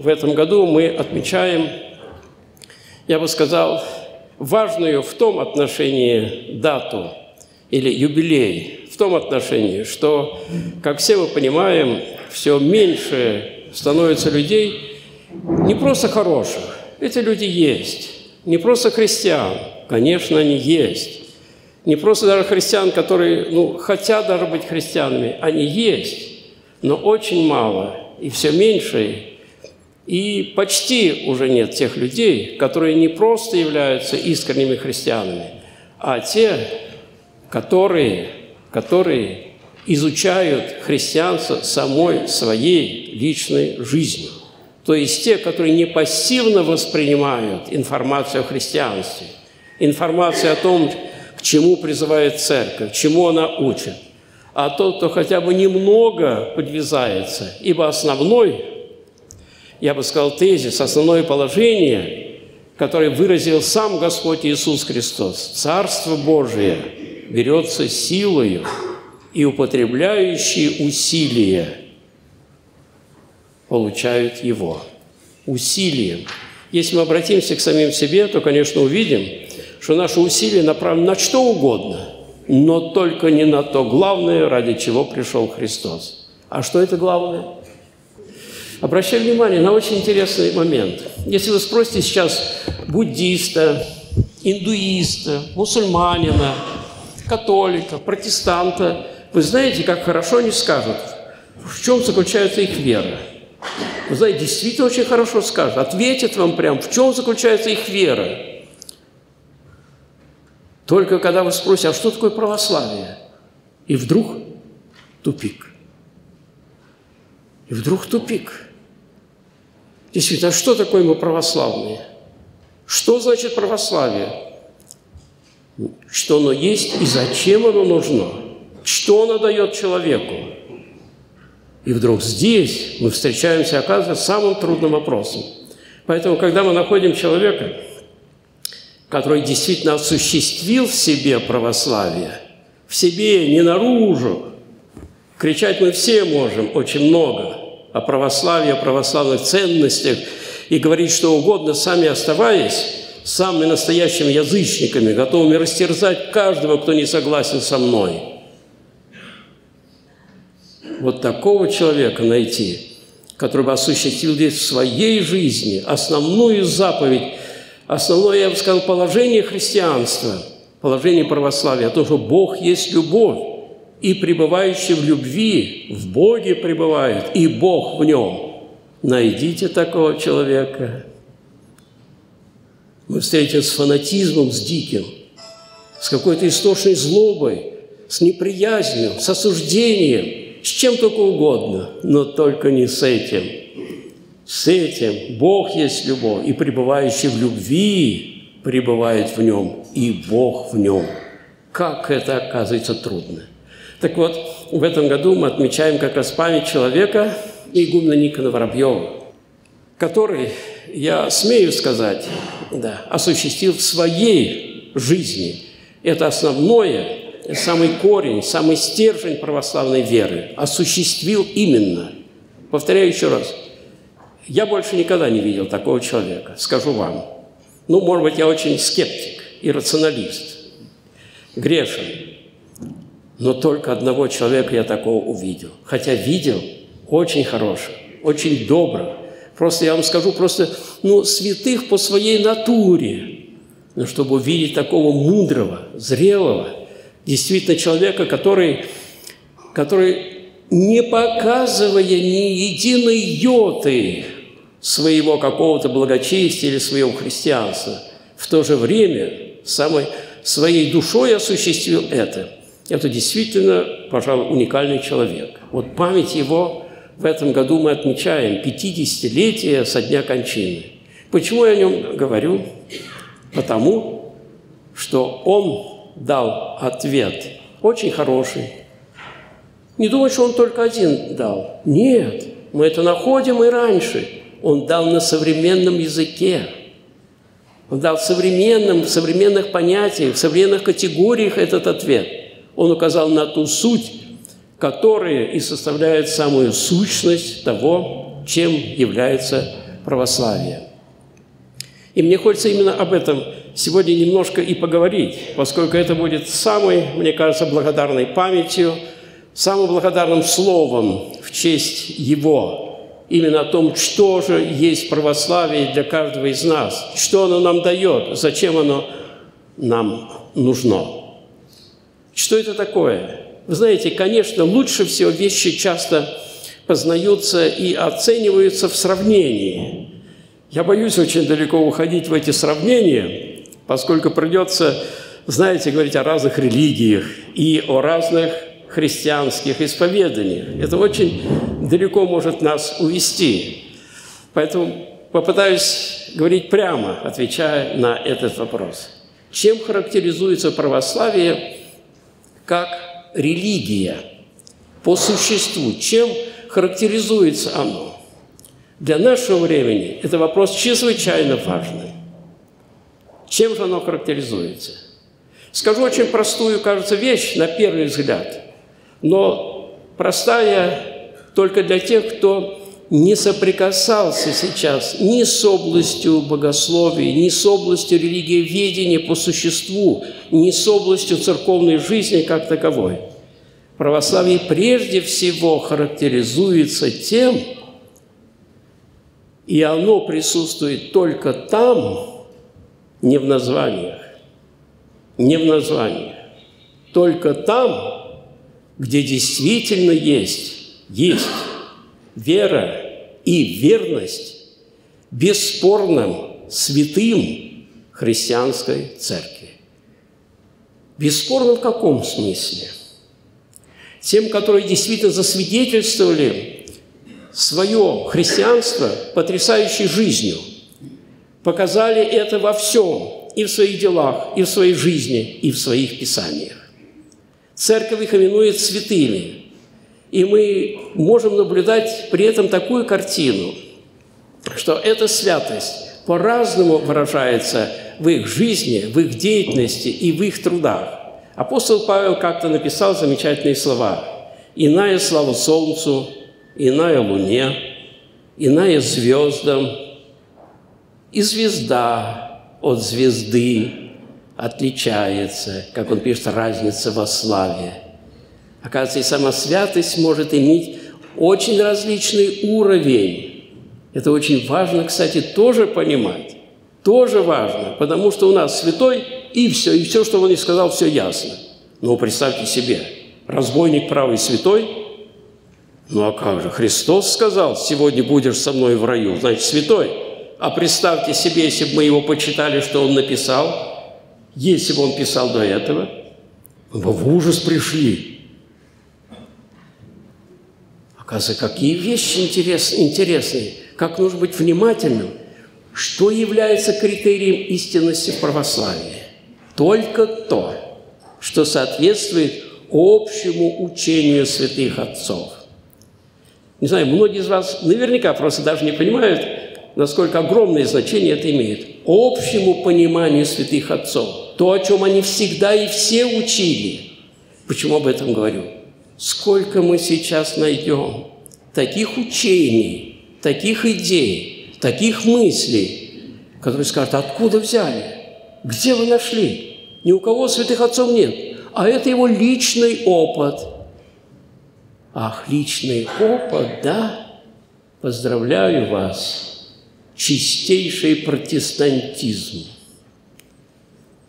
В этом году мы отмечаем, я бы сказал, важную в том отношении дату или юбилей, в том отношении, что, как все мы понимаем, все меньше становится людей не просто хороших, эти люди есть, не просто христиан, конечно, они есть, не просто даже христиан, которые хотят даже быть христианами, они есть, но очень мало и все меньше. И почти уже нет тех людей, которые не просто являются искренними христианами, а те, которые изучают христианство самой своей личной жизнью. То есть те, которые не пассивно воспринимают информацию о христианстве, информацию о том, к чему призывает церковь, чему она учит, а тот, кто хотя бы немного подвязается, ибо основной, я бы сказал, тезис, основное положение, которое выразил сам Господь Иисус Христос. Царство Божие берется силою, и употребляющие усилия получают его. Усилием. Если мы обратимся к самим себе, то, конечно, увидим, что наши усилия направлены на что угодно, но только не на то главное, ради чего пришел Христос. А что это главное? Обращаю внимание на очень интересный момент. Если вы спросите сейчас буддиста, индуиста, мусульманина, католика, протестанта, вы знаете, как хорошо они скажут, в чем заключается их вера. Вы знаете, действительно очень хорошо скажут, ответят вам прям, в чем заключается их вера. Только когда вы спросите, а что такое православие? И вдруг тупик. И вдруг тупик. Действительно, а что такое мы православные? Что значит православие? Что оно есть и зачем оно нужно? Что оно дает человеку? И вдруг здесь мы встречаемся, оказывается, с самым трудным вопросом. Поэтому, когда мы находим человека, который действительно осуществил в себе православие, в себе, не наружу, кричать мы все можем, очень много, о православии, о православных ценностях, и говорить что угодно, сами оставаясь самыми настоящими язычниками, готовыми растерзать каждого, кто не согласен со мной. Вот такого человека найти, который бы осуществил здесь в своей жизни основную заповедь, основное, я бы сказал, положение христианства, положение православия, о том, что Бог есть любовь. И пребывающий в любви, в Боге пребывает, и Бог в нем. Найдите такого человека. Мы встретимся с фанатизмом, с диким, с какой-то истошной злобой, с неприязнью, с осуждением, с чем только угодно, но только не с этим. С этим Бог есть любовь, и пребывающий в любви пребывает в нем, и Бог в нем. Как это, оказывается, трудно. Так вот, в этом году мы отмечаем как раз память человека, игумена Никона Воробьева, который, я смею сказать, осуществил в своей жизни. Это основное, самый корень, самый стержень православной веры. Осуществил именно. Повторяю еще раз. Я больше никогда не видел такого человека, скажу вам. Может быть, я очень скептик и рационалист, грешен. Но только одного человека я такого увидел. Хотя видел очень хороших, очень добрых. Просто я вам скажу, святых по своей натуре. Но чтобы увидеть такого мудрого, зрелого, действительно человека, который не показывая ни единой йоты своего какого-то благочестия или своего христианства, в то же время своей душой осуществил это. Это действительно, пожалуй, уникальный человек. Вот память его в этом году мы отмечаем, 50-летие со дня кончины. Почему я о нем говорю? Потому что он дал ответ очень хороший. Не думаю, что он только один дал. Нет, мы это находим и раньше. Он дал на современном языке. Он дал в современных понятиях, в современных категориях этот ответ. Он указал на ту суть, которая и составляет самую сущность того, чем является православия. И мне хочется именно об этом сегодня немножко и поговорить, поскольку это будет самой, мне кажется, благодарной памятью, самым благодарным словом в честь его, именно о том, что же есть православие для каждого из нас, что оно нам дает, зачем оно нам нужно. Что это такое? Вы знаете, конечно, лучше всего вещи часто познаются и оцениваются в сравнении. Я боюсь очень далеко уходить в эти сравнения, поскольку придется, знаете, говорить о разных религиях и о разных христианских исповеданиях. Это очень далеко может нас увести. Поэтому попытаюсь говорить прямо, отвечая на этот вопрос. Чем характеризуется православие как религия? По существу, чем характеризуется оно? Для нашего времени это вопрос чрезвычайно важный. Чем же оно характеризуется? Скажу очень простую, кажется, вещь на первый взгляд, но простая только для тех, кто не соприкасался сейчас ни с областью богословия, ни с областью религиоведения по существу, ни с областью церковной жизни как таковой. Православие прежде всего характеризуется тем, и оно присутствует только там, не в названиях, не в названиях, только там, где действительно есть вера и верность бесспорным, святым христианской церкви. Бесспорным в каком смысле? Тем, которые действительно засвидетельствовали свое христианство потрясающей жизнью, показали это во всем, и в своих делах, и в своей жизни, и в своих писаниях. Церковь их именует святыми. И мы можем наблюдать при этом такую картину, что эта святость по-разному выражается в их жизни, в их деятельности и в их трудах. Апостол Павел как-то написал замечательные слова: «Иная слава солнцу, иная луне, иная звездам, и звезда от звезды отличается», как он пишет, «разница во славе». Оказывается, и сама святость может иметь очень различный уровень. Это очень важно, кстати, тоже понимать. Тоже важно, потому что у нас святой, и все, что он и сказал, все ясно. Но представьте себе, разбойник правый святой? Ну а как же, Христос сказал: «Сегодня будешь со мной в раю», значит, святой. А представьте себе, если бы мы его почитали, что он написал, если бы он писал до этого, мы бы в ужас пришли. Оказывается, какие вещи интересные, как нужно быть внимательным, что является критерием истинности православия. Только то, что соответствует общему учению святых отцов. Не знаю, многие из вас наверняка просто даже не понимают, насколько огромное значение это имеет. Общему пониманию святых отцов. То, о чем они всегда и все учили. Почему об этом говорю? Сколько мы сейчас найдем таких учений, таких идей, таких мыслей, которые скажут: откуда взяли, где вы нашли, ни у кого святых отцов нет, а это его личный опыт. Ах, личный опыт, да? Поздравляю вас, чистейший протестантизм.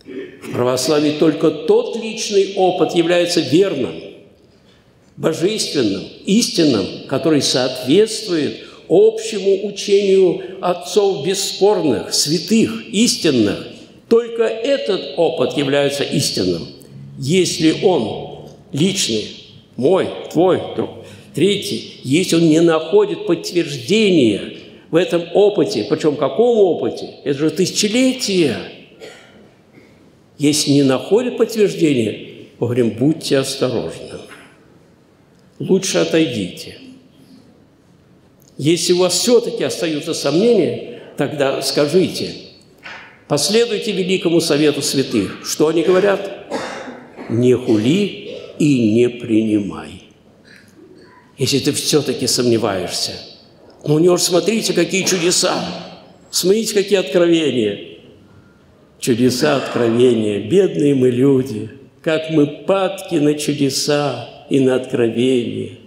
В православии только тот личный опыт является верным, божественным, истинным, который соответствует общему учению отцов бесспорных, святых, истинных. Только этот опыт является истинным. Если он личный, мой, твой, друг, третий, если он не находит подтверждения в этом опыте, причем в каком опыте? Это же тысячелетия. Если не находит подтверждения, говорим, будьте осторожны. Лучше отойдите. Если у вас все-таки остаются сомнения, тогда скажите, последуйте великому совету святых. Что они говорят? Не хули и не принимай. Если ты все-таки сомневаешься, У него же, смотрите, какие чудеса, смотрите, какие откровения. Чудеса, откровения, бедные мы люди, как мы падки на чудеса и на откровения.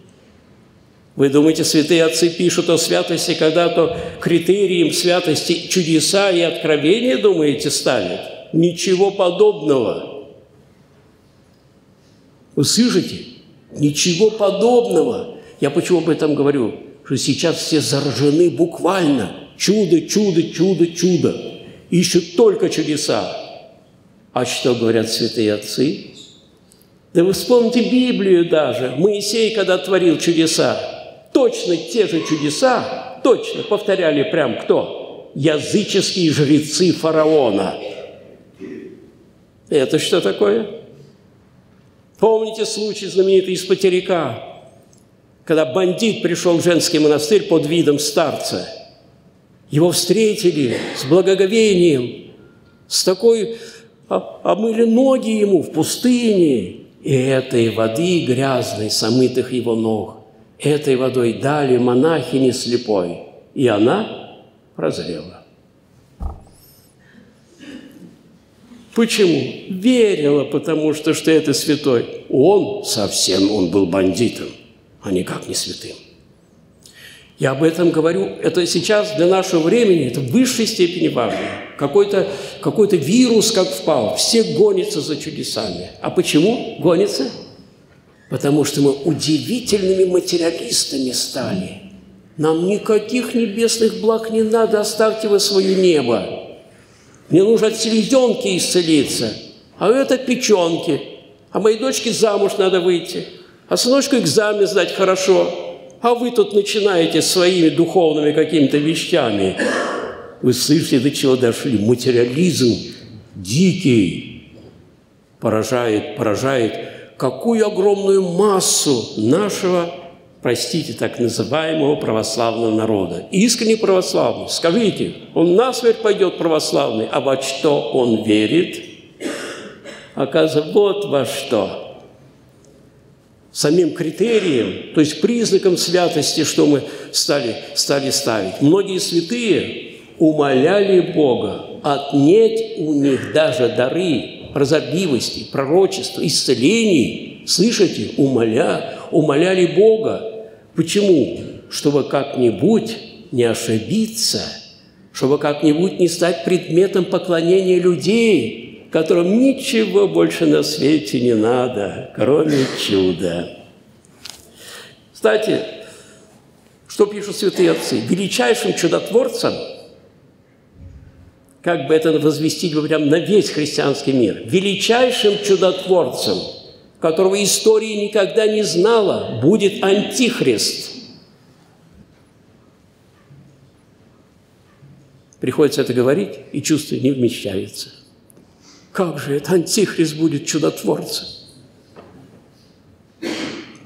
Вы думаете, святые отцы пишут о святости, когда-то критерием святости чудеса и откровения, думаете, ставят? Ничего подобного. Вы слышите? Ничего подобного. Я почему об этом говорю? Что сейчас все заражены буквально. Чудо, чудо, чудо, чудо. Ищут только чудеса. А что говорят святые отцы? Да вы вспомните Библию даже. Моисей, когда творил чудеса, точно те же чудеса, точно повторяли прям кто? Языческие жрецы фараона. Это что такое? Помните случай знаменитый из Потеряка, когда бандит пришел в женский монастырь под видом старца. Его встретили с благоговением, с такой... Омыли ноги ему в пустыне, и этой воды грязной, сомытых его ног, этой водой дали монахине слепой, и она прозрела. Почему? Верила, потому что это святой. Он был бандитом, а никак не святым. Я об этом говорю, это сейчас для нашего времени, это в высшей степени важно. Какой-то вирус как впал, все гонятся за чудесами. А почему гонятся? Потому что мы удивительными материалистами стали. Нам никаких небесных благ не надо, оставьте вы свое небо. Мне нужно от селезенки исцелиться, а это печенки. А моей дочке замуж надо выйти, а сыночку экзамен сдать хорошо. А вы тут начинаете своими духовными какими-то вещами. Вы слышите, до чего дошли? Материализм дикий поражает. Какую огромную массу нашего, простите, так называемого православного народа. Искренне православный. Скажите, он насмерть пойдет православный, а во что он верит? Оказывается, вот во что. Самим критерием, то есть признаком святости, что мы стали ставить. Многие святые умоляли Бога отнять у них даже дары разорливости, пророчества, исцелений. Слышите? Умоляли Бога. Почему? Чтобы как-нибудь не ошибиться, чтобы как-нибудь не стать предметом поклонения людей, которым ничего больше на свете не надо, кроме чуда. Кстати, что пишут святые отцы? Величайшим чудотворцем, как бы это возвестить прям на весь христианский мир, величайшим чудотворцем, которого история никогда не знала, будет Антихрист. Приходится это говорить, и чувство не вмещается. Как же это Антихрист будет чудотворцем?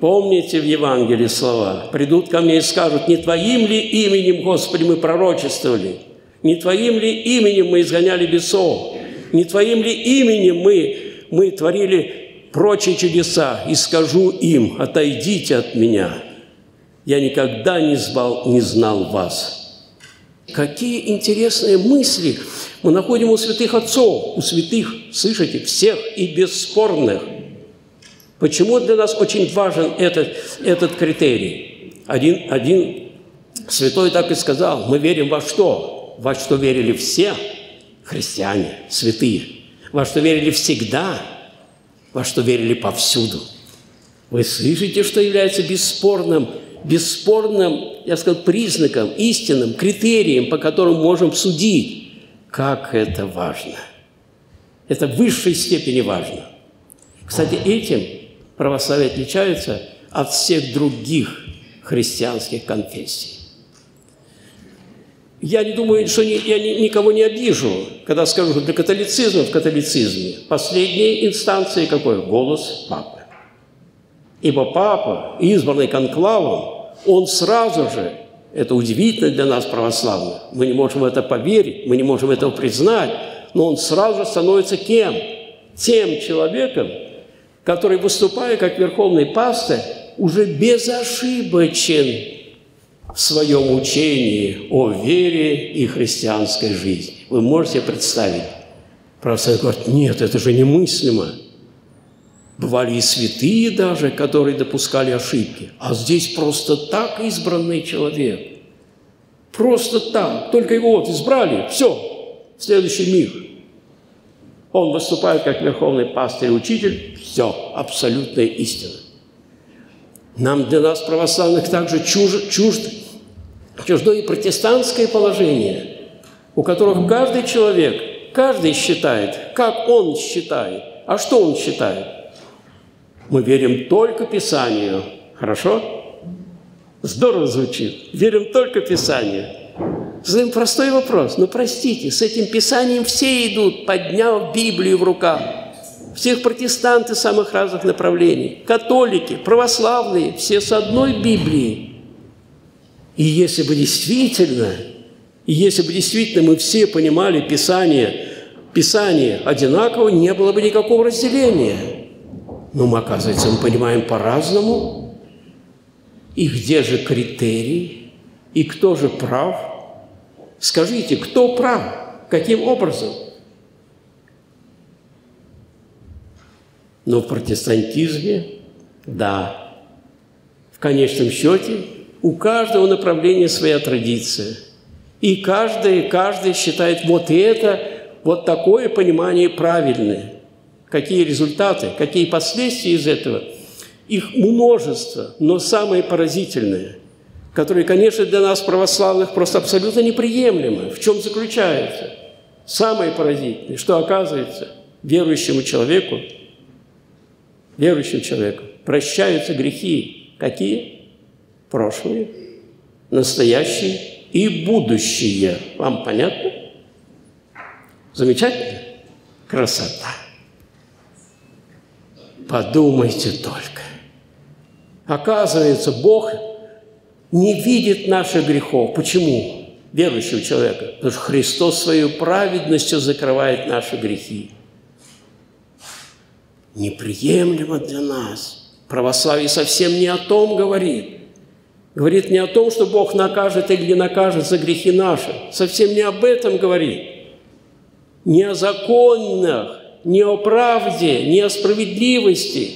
Помните в Евангелии слова? Придут ко мне и скажут, не твоим ли именем, Господи, мы пророчествовали? Не твоим ли именем мы изгоняли бесов? Не твоим ли именем мы творили прочие чудеса? И скажу им, отойдите от меня. Я никогда не знал вас. Какие интересные мысли мы находим у святых отцов, у святых, слышите, всех и бесспорных. Почему для нас очень важен этот критерий? Один святой так и сказал, мы верим во что? Во что верили все христиане, святые, во что верили всегда, во что верили повсюду. Вы слышите, что является бесспорным, я сказал, признаком, истинным, критерием, по которому можем судить, как это важно. Это в высшей степени важно. Кстати, этим православие отличается от всех других христианских конфессий. Я не думаю, что я никого не обижу, когда скажу, что для католицизма в католицизме последней инстанции какой? Голос Папы. Ибо Папа, избранный конклавом, он сразу же, это удивительно для нас, православных, мы не можем в это поверить, мы не можем этого признать, но он сразу же становится кем? Тем человеком, который, выступая как верховный пастырь, уже безошибочен. в своем учении о вере и христианской жизни. Вы можете представить? Православие говорит, нет, это же немыслимо. Бывали и святые даже, которые допускали ошибки. А здесь просто так избранный человек. Просто так. Только его вот избрали, все, следующий миг. Он выступает как верховный пастырь и учитель. Все, абсолютная истина. Для нас, православных, также чуждо и протестантское положение, у которых каждый человек, каждый считает, как он считает, а что он считает. Мы верим только Писанию. Хорошо? Здорово звучит. Верим только Писанию. Задаем простой вопрос. Ну, простите, с этим Писанием все идут, подняв Библию в руках. Всех протестанты самых разных направлений, католики, православные, все с одной Библией. И если бы действительно мы все понимали Писание одинаково, не было бы никакого разделения. Но мы, оказывается, мы понимаем по-разному. И где же критерий? И кто же прав? Скажите, кто прав? Каким образом? Но в протестантизме, да, в конечном счете, у каждого направления своя традиция. И каждый считает вот это, вот такое понимание правильное. Какие результаты, какие последствия из этого? Их множество, но самые поразительные, которые, конечно, для нас, православных, просто абсолютно неприемлемы. В чем заключается? Самое поразительное, что оказывается верующему человеку прощаются грехи. Какие? Прошлые, настоящие и будущие. Вам понятно? Замечательно? Красота! Подумайте только. Оказывается, Бог не видит наших грехов. Почему? Верующего человека. Потому что Христос своей праведностью закрывает наши грехи. Неприемлемо для нас. Православие совсем не о том говорит. Говорит не о том, что Бог накажет или не накажет за грехи наши. Совсем не об этом говорит. Не о законах, не о правде, не о справедливости.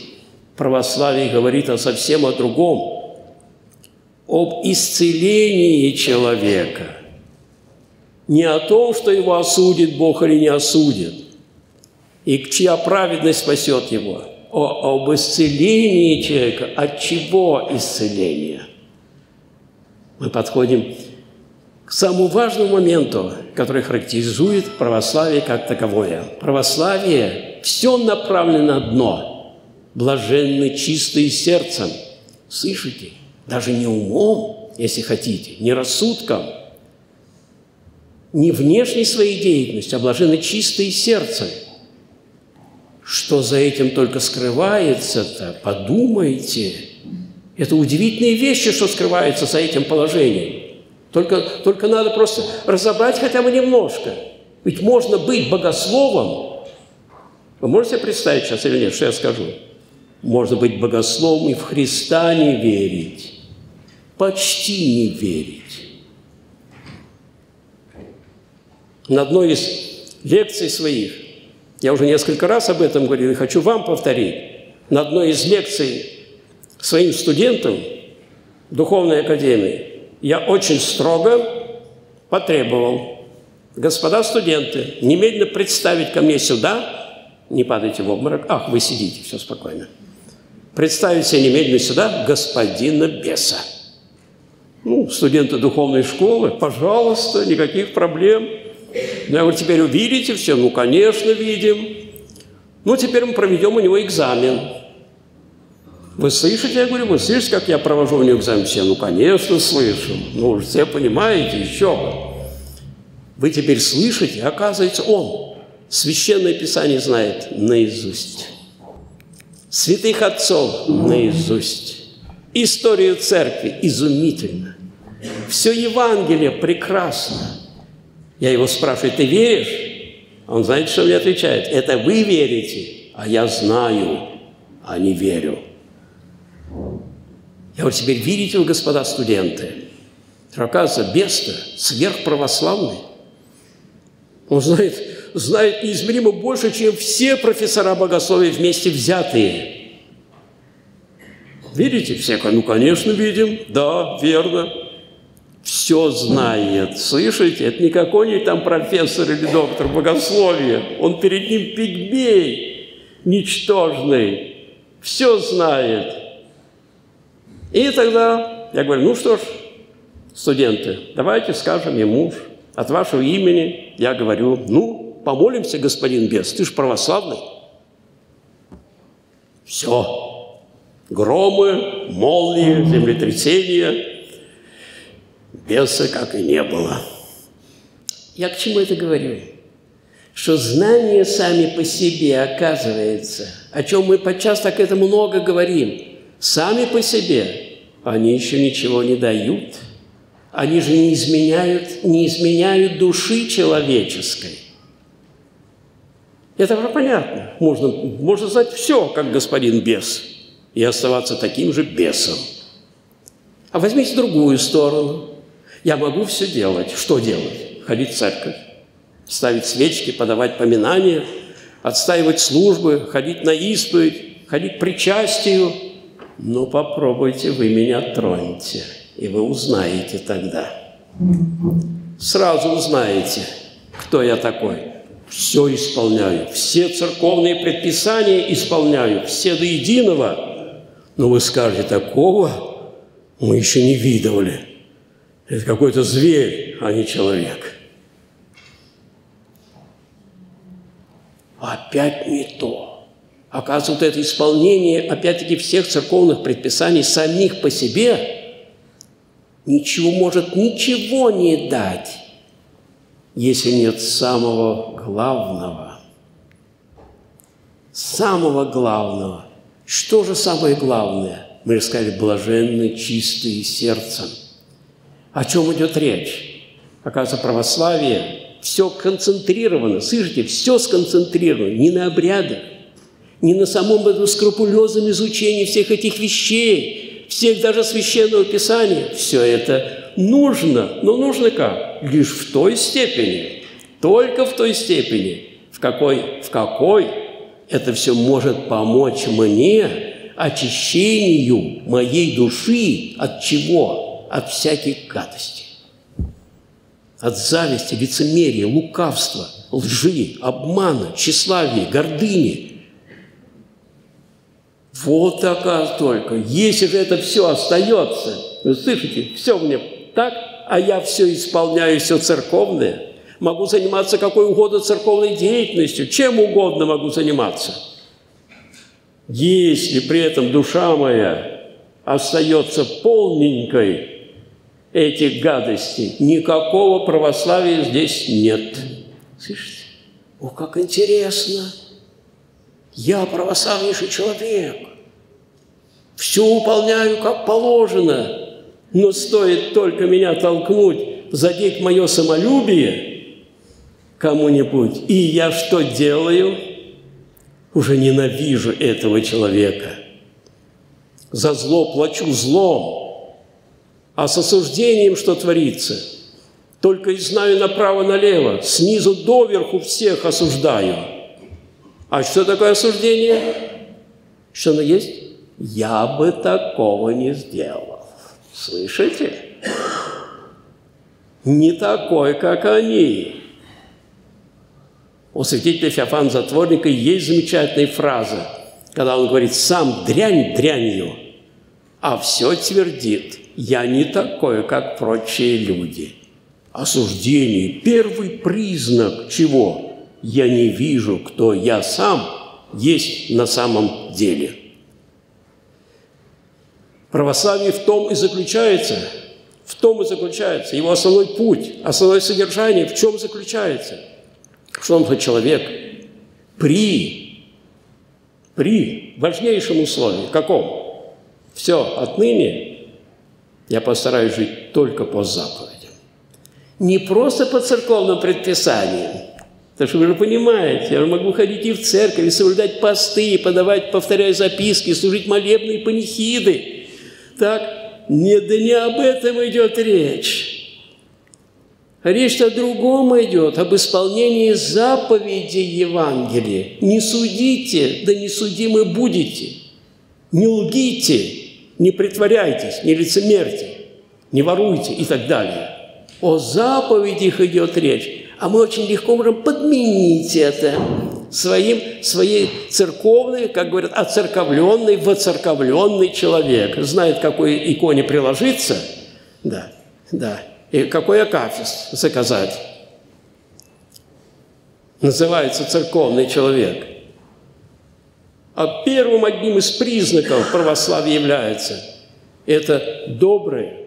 Православие говорит о совсем о другом. Об исцелении человека. Не о том, что его осудит Бог или не осудит. И чья праведность спасет его? Об исцелении человека. От чего исцеление? Мы подходим к самому важному моменту, который характеризует православие как таковое. Православие все направлено на дно. Блаженны чистые сердцем. Слышите? Даже не умом, если хотите, не рассудком, не внешней своей деятельностью, а блаженны чистые сердцем. Что за этим только скрывается-то? Подумайте. Это удивительные вещи, что скрывается за этим положением. Только надо просто разобрать хотя бы немножко. Ведь можно быть богословом. Вы можете представить сейчас или нет, что я скажу? Можно быть богословом и в Христа не верить. Почти не верить. На одной из лекций своих я уже несколько раз об этом говорил и хочу вам повторить. На одной из лекций своим студентам Духовной Академии я очень строго потребовал: господа студенты, немедленно представить ко мне сюда, не падайте в обморок, ах, вы сидите, все спокойно, представить себе немедленно сюда господина беса. Ну, студенты духовной школы, пожалуйста, никаких проблем. Я говорю, теперь увидите все? Ну, конечно, видим. Ну, теперь мы проведем у него экзамен. Вы слышите? Я говорю, вы слышите, как я провожу у него экзамен? Все, ну, конечно, слышу. Ну, все понимаете, еще бы. Вы теперь слышите, оказывается, он Священное Писание знает наизусть. Святых отцов наизусть. Историю церкви изумительно. Все Евангелие прекрасно. Я его спрашиваю, ты веришь? Он, знаете, что мне отвечает? Это вы верите, а я знаю, а не верю. Я говорю, теперь видите вы, господа студенты, Оказывается, бес-то сверхправославный. Он знает неизмеримо больше, чем все профессора богословия вместе взятые. Видите, все, ну, конечно, видим, да, верно. Все знает, слышите? Это не какой-нибудь там профессор или доктор богословия. Он перед ним пигмей ничтожный. Все знает. И тогда я говорю, ну что ж, студенты, давайте скажем ему, от вашего имени я говорю, ну, помолимся, господин бес, ты ж православный. Все. Громы, молнии, землетрясения, беса как и не было. Я к чему это говорю? Что знания сами по себе, оказывается, о чем мы подчас так это много говорим, сами по себе они еще ничего не дают. Они же не изменяют души человеческой. Это понятно. Можно знать все, как господин бес, и оставаться таким же бесом. А возьмите другую сторону. Я могу все делать. Что делать? Ходить в церковь, ставить свечки, подавать поминания, отстаивать службы, ходить на исповедь, ходить к причастию. Но попробуйте, вы меня троньте, и вы узнаете тогда. Сразу узнаете, кто я такой. Все исполняю, все церковные предписания исполняю, все до единого. Но вы скажете, такого мы еще не видывали. Это какой-то зверь, а не человек. Опять не то. Оказывается, это исполнение, опять-таки, всех церковных предписаний самих по себе ничего не дать, если нет самого главного. Самого главного. Что же самое главное? Мы же сказали, блаженны, чистые сердцем. О чем идет речь? Оказывается, православие, все концентрировано, слышите, все сконцентрировано, не на обрядах, не на самом этом скрупулезном изучении всех этих вещей, всех даже священного писания. Все это нужно, но нужно как? Лишь в той степени, только в той степени, в какой это все может помочь мне очищению моей души от чего? От всяких гадостей. От зависти, лицемерия, лукавства, лжи, обмана, тщеславия, гордыни. Вот оказывается только. Если же это все остается, вы слышите, все мне так, а я все исполняю, все церковное. Могу заниматься какой угодно церковной деятельностью, чем угодно могу заниматься. Если при этом душа моя остается полненькой этих гадостей, никакого православия здесь нет. Слышите? О, как интересно! Я православнейший человек. Все выполняю как положено, но стоит только меня толкнуть, задеть мое самолюбие кому-нибудь, и я что делаю? Уже ненавижу этого человека. За зло плачу злом, а с осуждением, что творится, только и знаю направо-налево, снизу доверху всех осуждаю. А что такое осуждение? Что оно есть? Я бы такого не сделал. Слышите? Не такой, как они. У святителя Феофана Затворника есть замечательная фраза, когда он говорит: «Сам дрянь дрянью, а все твердит, я не такой, как прочие люди». Осуждение – первый признак чего? Я не вижу, кто я сам есть на самом деле. Православие в том и заключается, его основной путь, основное содержание в чем заключается? Что он за человек при важнейшем условии. Каком? Все, отныне я постараюсь жить только по заповедям. Не просто по церковным предписаниям. Потому что вы же понимаете, я могу ходить и в церковь, и соблюдать посты, и подавать, повторяя записки, и служить молебны и панихиды. Так? не об этом идет речь. Речь о другом идет, об исполнении заповедей Евангелия. Не судите, да не судимы будете. Не лгите, не притворяйтесь, не лицемерьте, не воруйте и так далее. О заповедях идет речь, а мы очень легко можем подменить это своей церковной, как говорят, оцерковленный, воцерковленный человек. Знает, к какой иконе приложиться, и какой акафист заказать. Называется церковный человек. А первым одним из признаков православия является это добрые,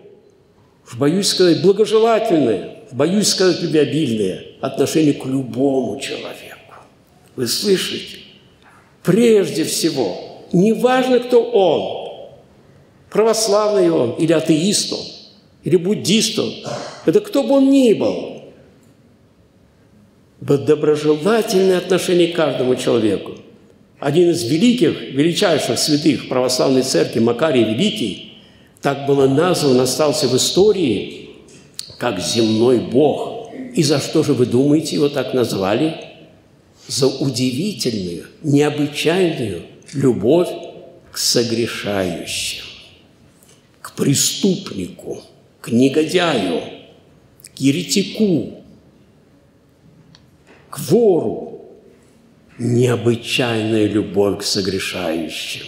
боюсь сказать, благожелательные, боюсь сказать, любвеобильные отношения к любому человеку. Вы слышите? Прежде всего, неважно, кто он, православный он, или атеист он, или буддист он, это кто бы он ни был, доброжелательное отношение к каждому человеку. Один из великих, величайших святых православной церкви, Макарий Великий, так было назван, остался в истории, как земной бог. И за что же, вы думаете, его так назвали? За удивительную, необычайную любовь к согрешающим, к преступнику, к негодяю, к еретику, к вору. Необычайная любовь к согрешающим.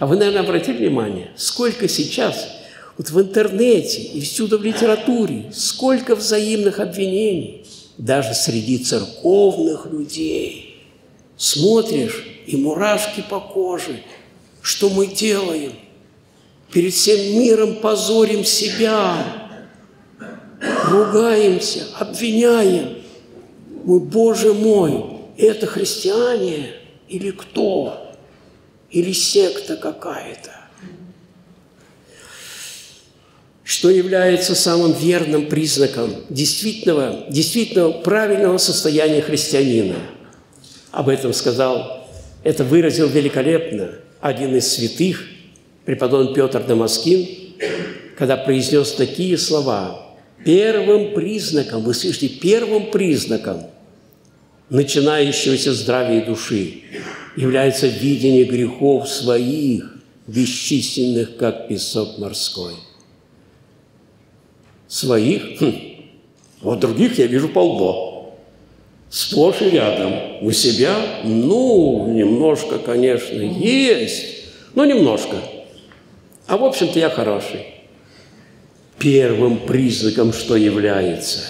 А вы, наверное, обратили внимание, сколько сейчас вот в интернете и всюду в литературе, сколько взаимных обвинений, даже среди церковных людей. Смотришь, и мурашки по коже. Что мы делаем? Перед всем миром позорим себя, ругаемся, обвиняем. Мы, Боже мой, это христиане или кто? Или секта какая-то? Что является самым верным признаком действительного правильного состояния христианина? Об этом сказал, это выразил великолепно один из святых, преподобный Петр Дамаскин, когда произнес такие слова. Первым признаком, вы слышите, первым признаком начинающегося здравия души является видение грехов своих, бесчисленных, как песок морской. Своих? Вот других я вижу полно. Сплошь и рядом. У себя? Ну, немножко, конечно, есть, но немножко. А в общем-то я хороший. Первым признаком, что является...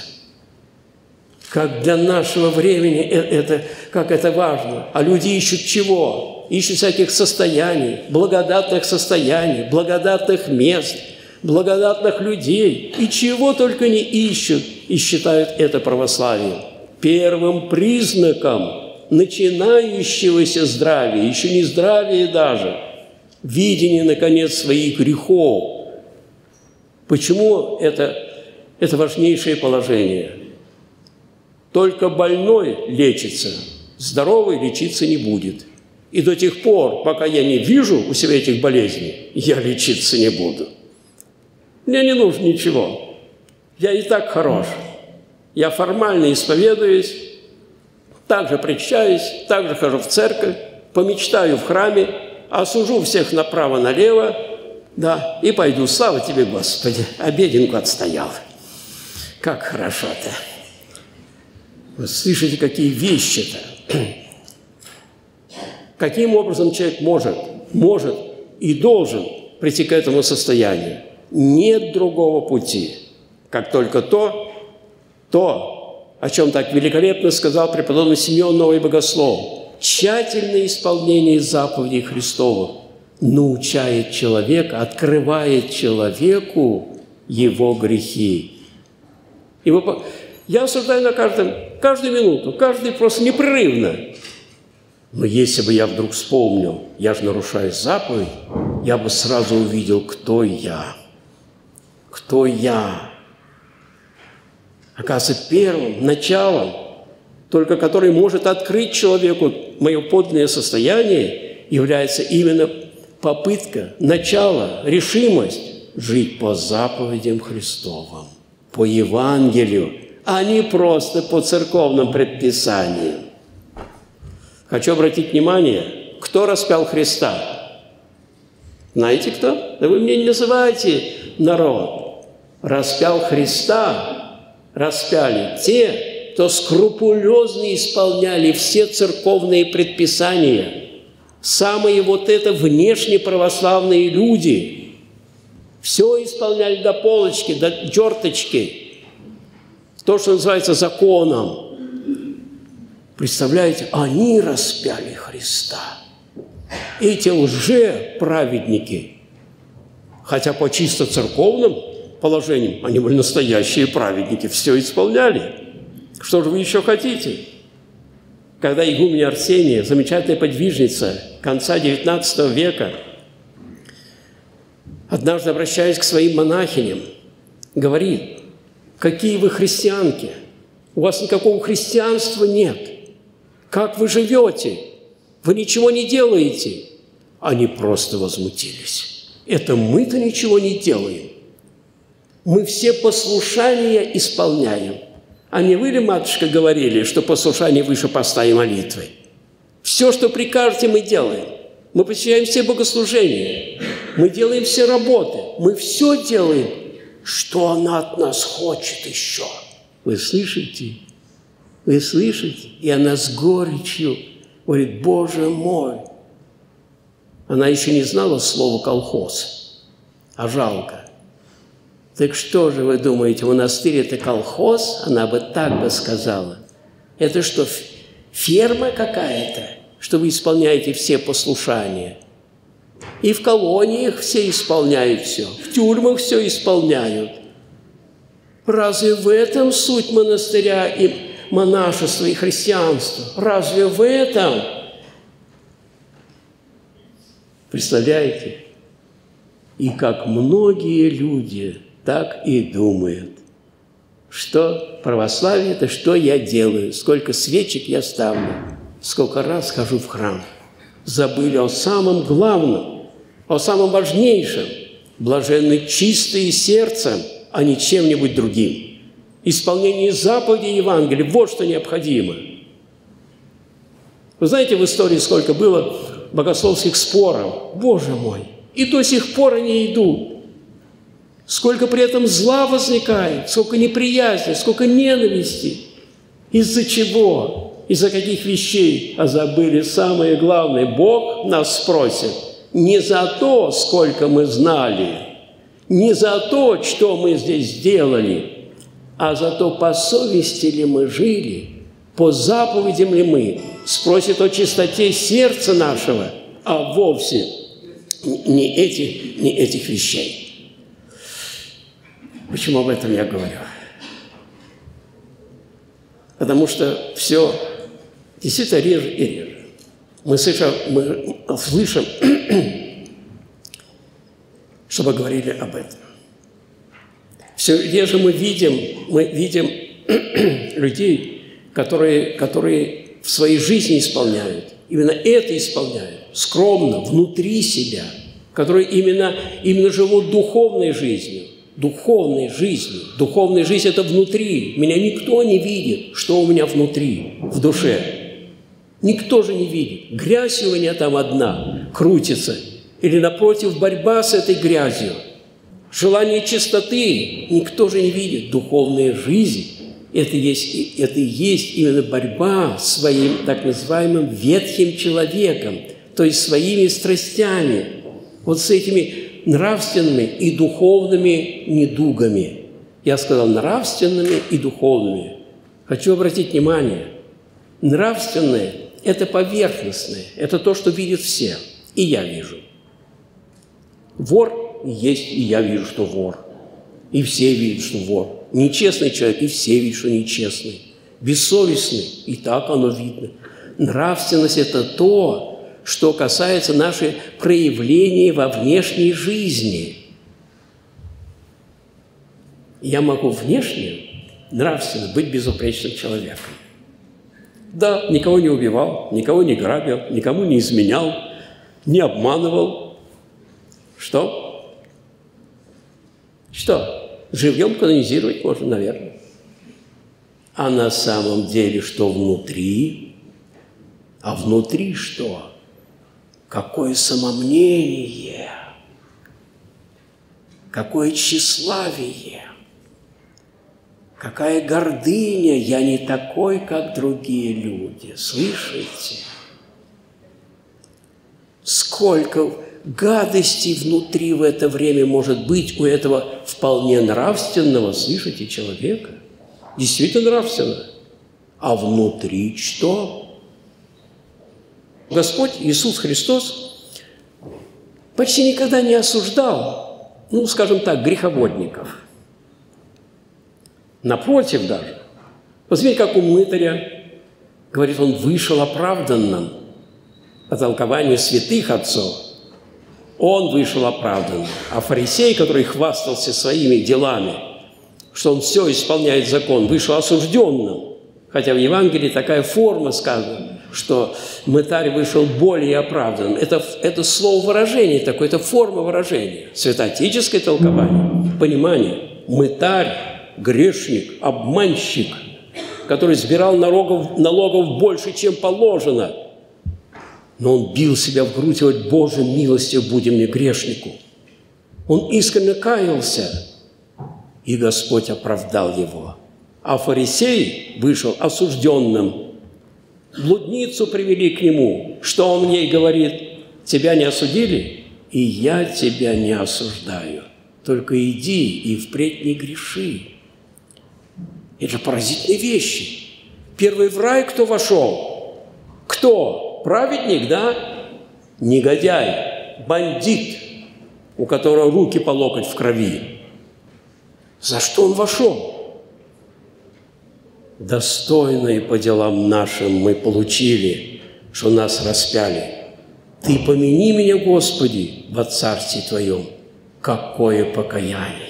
Как для нашего времени как это важно. А люди ищут чего? Ищут всяких состояний, благодатных состояний, благодатных мест, благодатных людей. И чего только не ищут, и считают это православием. Первым признаком начинающегося здравия, еще не здравия даже, видение, наконец, своих грехов. Почему это важнейшее положение? Только больной лечится, здоровый лечиться не будет. И до тех пор, пока я не вижу у себя этих болезней, я лечиться не буду. Мне не нужно ничего. Я и так хорош. Я формально исповедуюсь, также причащаюсь, также хожу в церковь, помечтаю в храме, осужу всех направо-налево, и пойду. Слава тебе, Господи, обеденку отстоял. Как хорошо-то! Вы слышите, какие вещи-то? Каким образом человек может и должен прийти к этому состоянию? Нет другого пути, как только то, о чем так великолепно сказал преподобный Симеон Новый Богослов. Тщательное исполнение заповедей Христовых научает человека, открывает человеку его грехи. Я осуждаю на каждую минуту, каждый просто непрерывно. Но если бы я вдруг вспомнил, я же нарушаю заповедь, я бы сразу увидел, кто я. Кто я. Оказывается, первым началом, только который может открыть человеку мое подлинное состояние, является именно попытка, начало, решимость жить по заповедям Христовым, по Евангелию, а не просто по церковным предписаниям. Хочу обратить внимание, кто распял Христа? Знаете кто? Да вы мне не называйте народ. Распял Христа, распяли те, кто скрупулезно исполняли все церковные предписания. Самые вот это внешне православные люди все исполняли до полочки, до черточки. То, что называется законом. Представляете, они распяли Христа. Эти лже-праведники, хотя по чисто церковным положениям, они были настоящие праведники, все исполняли. Что же вы еще хотите? Когда игумен Арсений, замечательная подвижница конца XIX века, однажды, обращаясь к своим монахиням, говорит: «Какие вы христианки? У вас никакого христианства нет. Как вы живете? Вы ничего не делаете». Они просто возмутились. «Это мы-то ничего не делаем. Мы все послушания исполняем. А не вы ли, матушка, говорили, что послушание выше поста и молитвы? Все, что прикажете, мы делаем. Мы посещаем все богослужения. Мы делаем все работы. Мы все делаем. Что она от нас хочет еще?» Вы слышите? Вы слышите? И она с горечью говорит: «Боже мой!» Она еще не знала слова «колхоз», а жалко. Так что же вы думаете, монастырь – это колхоз? Она бы так бы сказала. Это что, ферма какая-то, что вы исполняете все послушания? И в колониях все исполняют все, в тюрьмах все исполняют. Разве в этом суть монастыря и монашества, и христианства? Разве в этом? Представляете? И как многие люди так и думают, что православие – это что я делаю, сколько свечек я ставлю, сколько раз хожу в храм. Забыли о самом главном, о самом важнейшем. Блаженны чистые сердцем, а не чем-нибудь другим. Исполнение заповедей Евангелия – вот что необходимо. Вы знаете, в истории сколько было богословских споров? Боже мой! И до сих пор они идут. Сколько при этом зла возникает, сколько неприязни, сколько ненависти. Из-за чего? Из-за каких вещей? А забыли самое главное. Бог нас спросит не за то, сколько мы знали, не за то, что мы здесь сделали, а за то, по совести ли мы жили, по заповедям ли мы. Спросит о чистоте сердца нашего, а вовсе не этих вещей. Почему об этом я говорю? Потому что все действительно реже и реже. Мы слышим, чтобы говорили об этом. Все реже мы видим людей, которые в своей жизни исполняют, именно это исполняют, скромно, внутри себя, которые именно живут духовной жизнью. Духовной жизни. Духовная жизнь – это внутри. Меня никто не видит, что у меня внутри, в душе. Никто же не видит. Грязь у меня там одна крутится. Или, напротив, борьба с этой грязью. Желание чистоты никто же не видит. Духовная жизнь – это и есть именно борьба с своим так называемым ветхим человеком, то есть своими страстями, вот с этими нравственными и духовными недугами. Я сказал нравственными и духовными. Хочу обратить внимание, нравственные – это поверхностные, это то, что видят все. И я вижу. Вор есть, и я вижу, что вор. И все видят, что вор. Нечестный человек, и все видят, что нечестный. Бессовестный, и так оно видно. Нравственность – это то, что касается наших проявлений во внешней жизни. Я могу внешне, нравственно быть безупречным человеком. Да, никого не убивал, никого не грабил, никому не изменял, не обманывал. Что? Что? Живьем канонизировать можно, наверное. А на самом деле что внутри? А внутри что? Какое самомнение? Какое тщеславие? Какая гордыня! Я не такой, как другие люди. Слышите? Сколько гадостей внутри в это время может быть у этого вполне нравственного, слышите, человека. Действительно нравственно. А внутри что? Господь Иисус Христос почти никогда не осуждал, ну, скажем так, греховодников. Напротив даже. Посмотрите, как у мытаря, говорит, он вышел оправданным. По толкованию святых отцов, он вышел оправданным. А фарисей, который хвастался своими делами, что он все исполняет закон, вышел осужденным. Хотя в Евангелии такая форма сказана, что мытарь вышел более оправданным. Это слово выражение такое, это форма выражения. Святоотеческое толкование, понимание. Мытарь, грешник, обманщик, который сбирал налогов больше, чем положено. Но он бил себя в грудь, говорит, «Боже, милостью буди мне грешнику». Он искренне каялся, и Господь оправдал его. А фарисей вышел осужденным. Блудницу привели к нему. Что он ей говорит? «Тебя не осудили? И я тебя не осуждаю. Только иди и впредь не греши». Это поразительные вещи. Первый в рай кто вошел? Кто? Праведник, да? Негодяй, бандит, у которого руки по локоть в крови. За что он вошел? Достойные по делам нашим мы получили, что нас распяли. Ты помяни меня, Господи, во Царстве Твоем. Какое покаяние!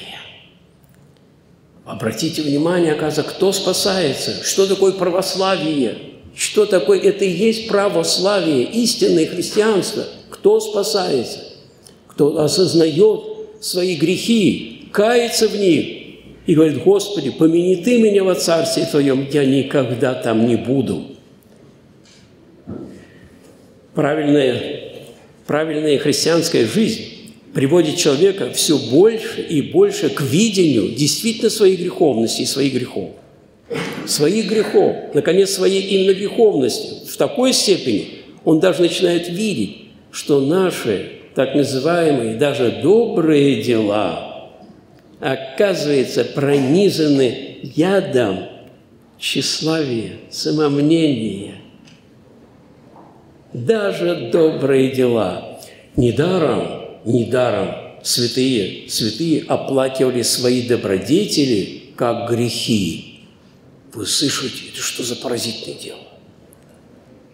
Обратите внимание, оказывается, кто спасается? Что такое православие? Что такое? Это и есть православие, истинное христианство. Кто спасается? Кто осознает свои грехи, кается в них и говорит, «Господи, помяни Ты меня во Царстве Твоем, я никогда там не буду». Правильная христианская жизнь приводит человека все больше и больше к видению действительно своей греховности и своих грехов. Своих грехов, наконец, своей именно греховности. В такой степени он даже начинает видеть, что наши так называемые даже добрые дела, оказывается, пронизаны ядом тщеславия, самомнения. Даже добрые дела. Недаром святые оплакивали свои добродетели как грехи. Вы слышите, это что за поразительное дело?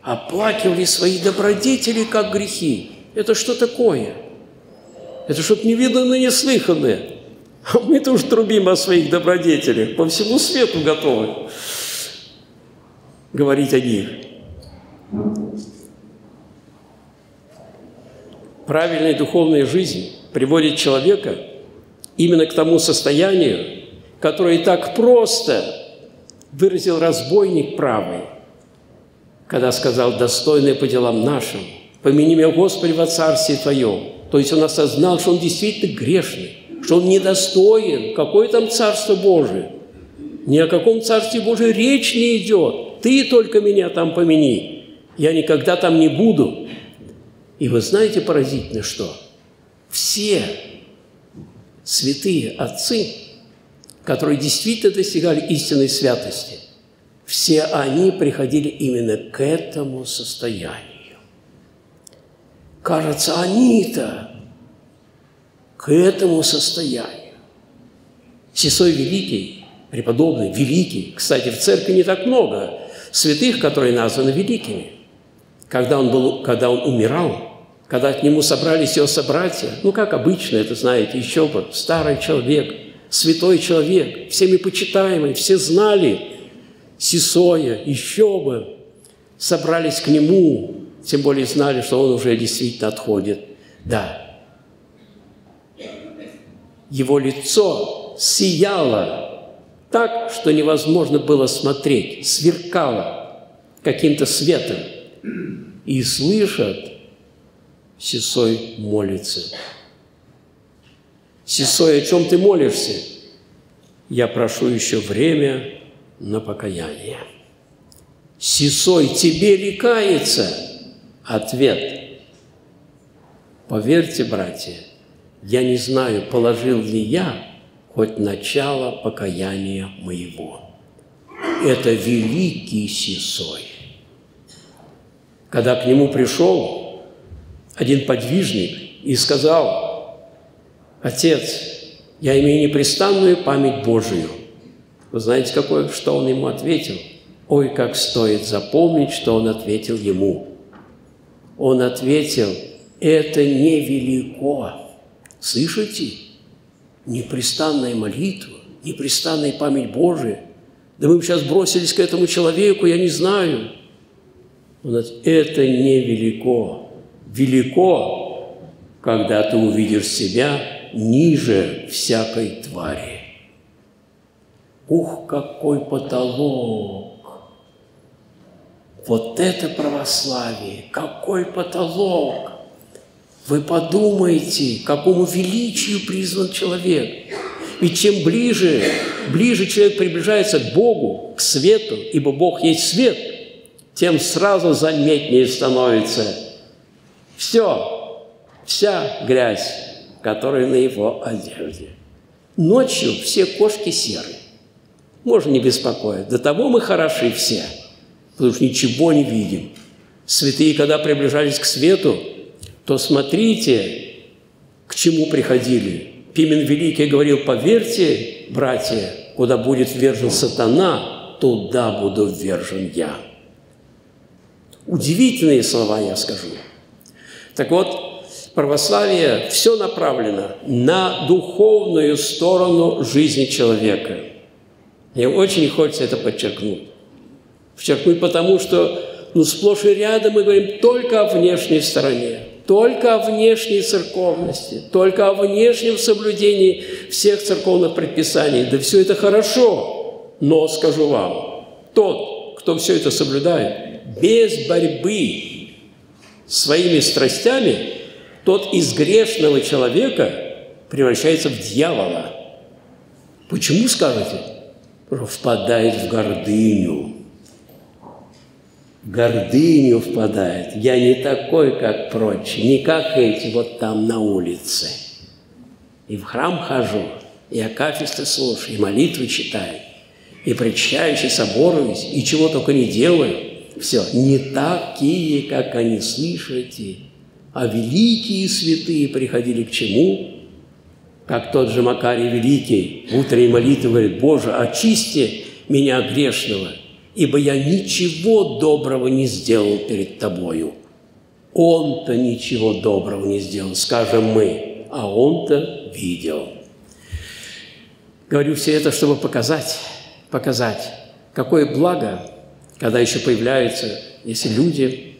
Оплакивали свои добродетели, как грехи. Это что такое? Это что-то невиданное, неслыханное. А мы-то уж трубим о своих добродетелях. По всему свету готовы говорить о них. Правильная духовная жизнь приводит человека именно к тому состоянию, которое так просто выразил разбойник правый, когда сказал «достойное по делам нашим, помяни меня, Господи, во Царстве Твоем». То есть он осознал, что он действительно грешный, что он недостоин. Какое там Царство Божие? Ни о каком Царстве Божьем речь не идет. Ты только меня там помяни. Я никогда там не буду. И вы знаете поразительно, что все святые отцы, которые действительно достигали истинной святости, все они приходили именно к этому состоянию. Кажется, они-то к этому состоянию. Сисой Великий, преподобный Великий, кстати, в церкви не так много святых, которые названы великими. Когда он умирал, когда к нему собрались его собратья, ну, как обычно, это, знаете, еще бы, старый человек, святой человек, всеми почитаемый, все знали Сисоя, еще бы, собрались к нему, тем более знали, что он уже действительно отходит. Да. Его лицо сияло так, что невозможно было смотреть, сверкало каким-то светом. И слышат, Сисой молится. Сисой, о чем ты молишься? Я прошу еще время на покаяние. Сисой, тебе ли каяться? Ответ. Поверьте, братья, я не знаю, положил ли я хоть начало покаяния моего. Это великий Сисой. Когда к нему пришел один подвижник и сказал: «Отец, я имею непрестанную память Божию». Вы знаете, что он ему ответил? Ой, как стоит запомнить, что он ответил ему. Он ответил: «Это невелико». Слышите? Непрестанная молитва, непрестанная память Божия. Да мы бы сейчас бросились к этому человеку, я не знаю. Он говорит: «Это невелико. Велико, когда ты увидишь себя ниже всякой твари». Ух, какой потолок! Вот это православие! Какой потолок! Вы подумайте, к какому величию призван человек. И чем ближе человек приближается к Богу, к свету, ибо Бог есть свет, тем сразу заметнее становится вся грязь, которая на его одежде. Ночью все кошки серые. Можно не беспокоить. До того мы хороши все, потому что ничего не видим. Святые, когда приближались к свету, то смотрите, к чему приходили. Пимен Великий говорил: «Поверьте, братья, куда будет ввержен сатана, туда буду ввержен я». Удивительные слова, я скажу. Так вот, православие все направлено на духовную сторону жизни человека. Мне очень хочется это подчеркнуть. Подчеркнуть потому, что сплошь и рядом мы говорим только о внешней стороне, только о внешней церковности, только о внешнем соблюдении всех церковных предписаний. Да все это хорошо, но, скажу вам, тот, кто все это соблюдает, без борьбы своими страстями, тот из грешного человека превращается в дьявола. Почему, скажете? Впадает в гордыню. В гордыню впадает. Я не такой, как прочие, не как эти вот там на улице. И в храм хожу, и акафисты слушаю, и молитвы читаю, и причащаюсь, соборуюсь, и чего только не делаю. Все, не такие, как они, слышите. А великие святые приходили к чему? Как тот же Макарий Великий в утренней молитве говорит: «Боже, очисти меня грешного, ибо я ничего доброго не сделал перед Тобою». Он-то ничего доброго не сделал, скажем мы, а он-то видел. Говорю все это, чтобы показать, какое благо, когда еще появляются, если люди,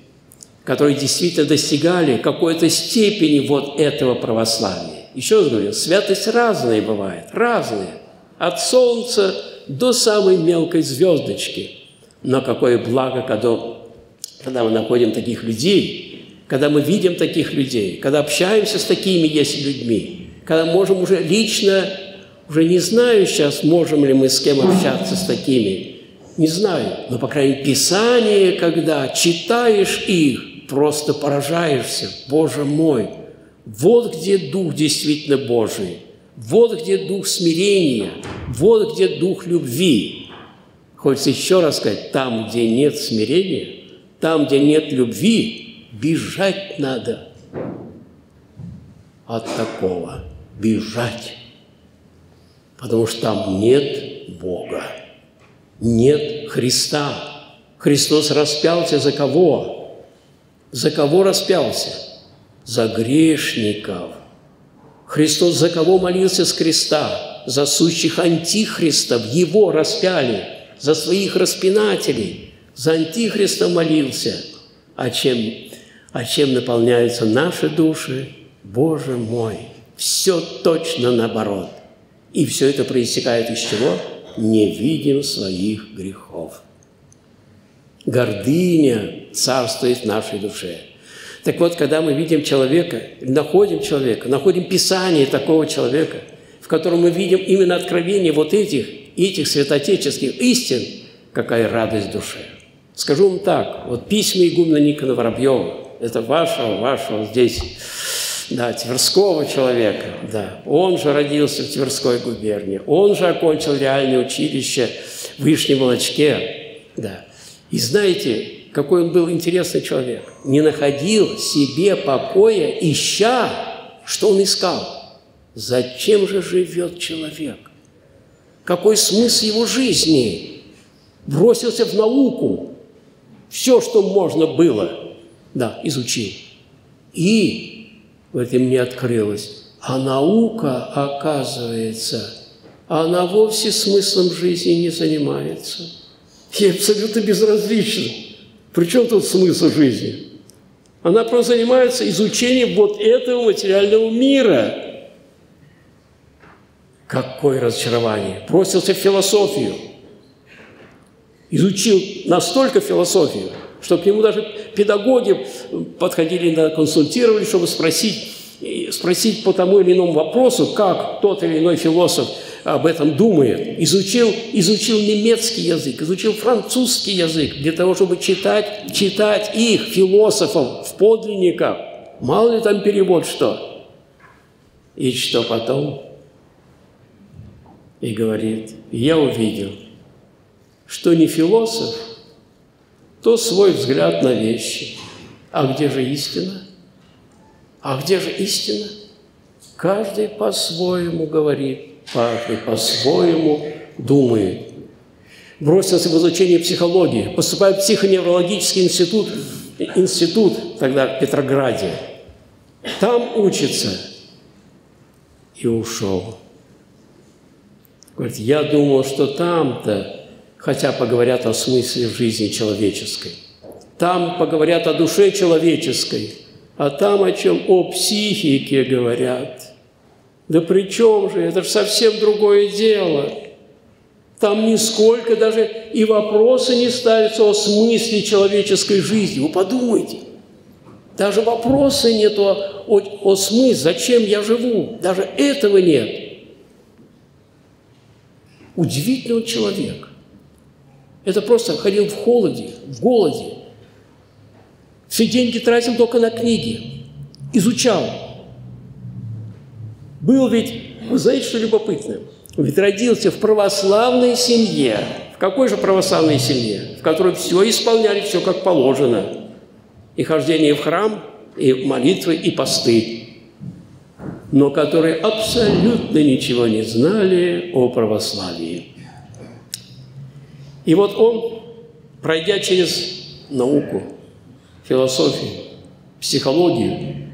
которые действительно достигали какой-то степени вот этого православия. Еще раз говорю, святость разная бывает, разная, от солнца до самой мелкой звездочки. Но какое благо, когда мы находим таких людей, когда мы видим таких людей, когда общаемся с такими есть людьми, когда можем уже лично, уже не знаю сейчас, можем ли мы с кем общаться с такими, не знаю, но, по крайней мере, Писание, когда читаешь их, просто поражаешься. Боже мой, вот где Дух действительно Божий, вот где Дух смирения, вот где Дух любви. Хочется еще раз сказать, там, где нет смирения, там, где нет любви, бежать надо от такого. Бежать. Потому что там нет Бога, нет Христа. Христос распялся за кого? За кого распялся? За грешников. Христос за кого молился с креста? За сущих антихристов. Его распяли. За своих распинателей, за антихриста молился. А чем наполняются наши души? Боже мой, Все точно наоборот. И все это проистекает из чего? Не видим своих грехов. Гордыня царствует в нашей душе. Так вот, когда мы видим человека, находим Писание такого человека, в котором мы видим именно откровение вот этих святоотеческих истин, какая радость души. Скажу вам так, вот письма игумена Никона Воробьева, это вашего здесь, да, тверского человека, да, он же родился в Тверской губернии, он же окончил реальное училище в Вышнем Волочке, да. И знаете, какой он был интересный человек, не находил себе покоя, ища, что он искал. Зачем же живет человек? Какой смысл его жизни? Бросился в науку, все, что можно было, да, изучил. И в этом мне открылось, а наука, оказывается, она вовсе смыслом жизни не занимается. Ей абсолютно безразлично. Причем тут смысл жизни? Она просто занимается изучением вот этого материального мира. Какое разочарование! Бросился в философию. Изучил настолько философию, что к нему даже педагоги подходили, консультировали, чтобы спросить по тому или иному вопросу, как тот или иной философ об этом думает. Изучил немецкий язык, изучил французский язык для того, чтобы читать их, философов, в подлинниках. Мало ли там перевод что. И что потом? И говорит, я увидел, что не философ, то свой взгляд на вещи. А где же истина? А где же истина? Каждый по-своему говорит, каждый по-своему думает. Бросился в изучение психологии, поступает в психоневрологический институт тогда в Петрограде. Там учится. И ушел. Говорит, я думал, что там-то хотя поговорят о смысле жизни человеческой. Там поговорят о душе человеческой, а там о чем? О психике говорят. Да при чем же? Это же совсем другое дело. Там нисколько даже и вопросы не ставятся о смысле человеческой жизни. Вы подумайте. Даже вопроса нет о смысле, зачем я живу. Даже этого нет. Удивительный человек. Это просто ходил в холоде, в голоде. Все деньги тратил только на книги. Изучал. Был ведь, вы знаете, что любопытно? Ведь родился в православной семье. В какой же православной семье? В которой все исполняли, все как положено. И хождение в храм, и молитвы, и посты. Но которые абсолютно ничего не знали о православии. И вот он, пройдя через науку, философию, психологию,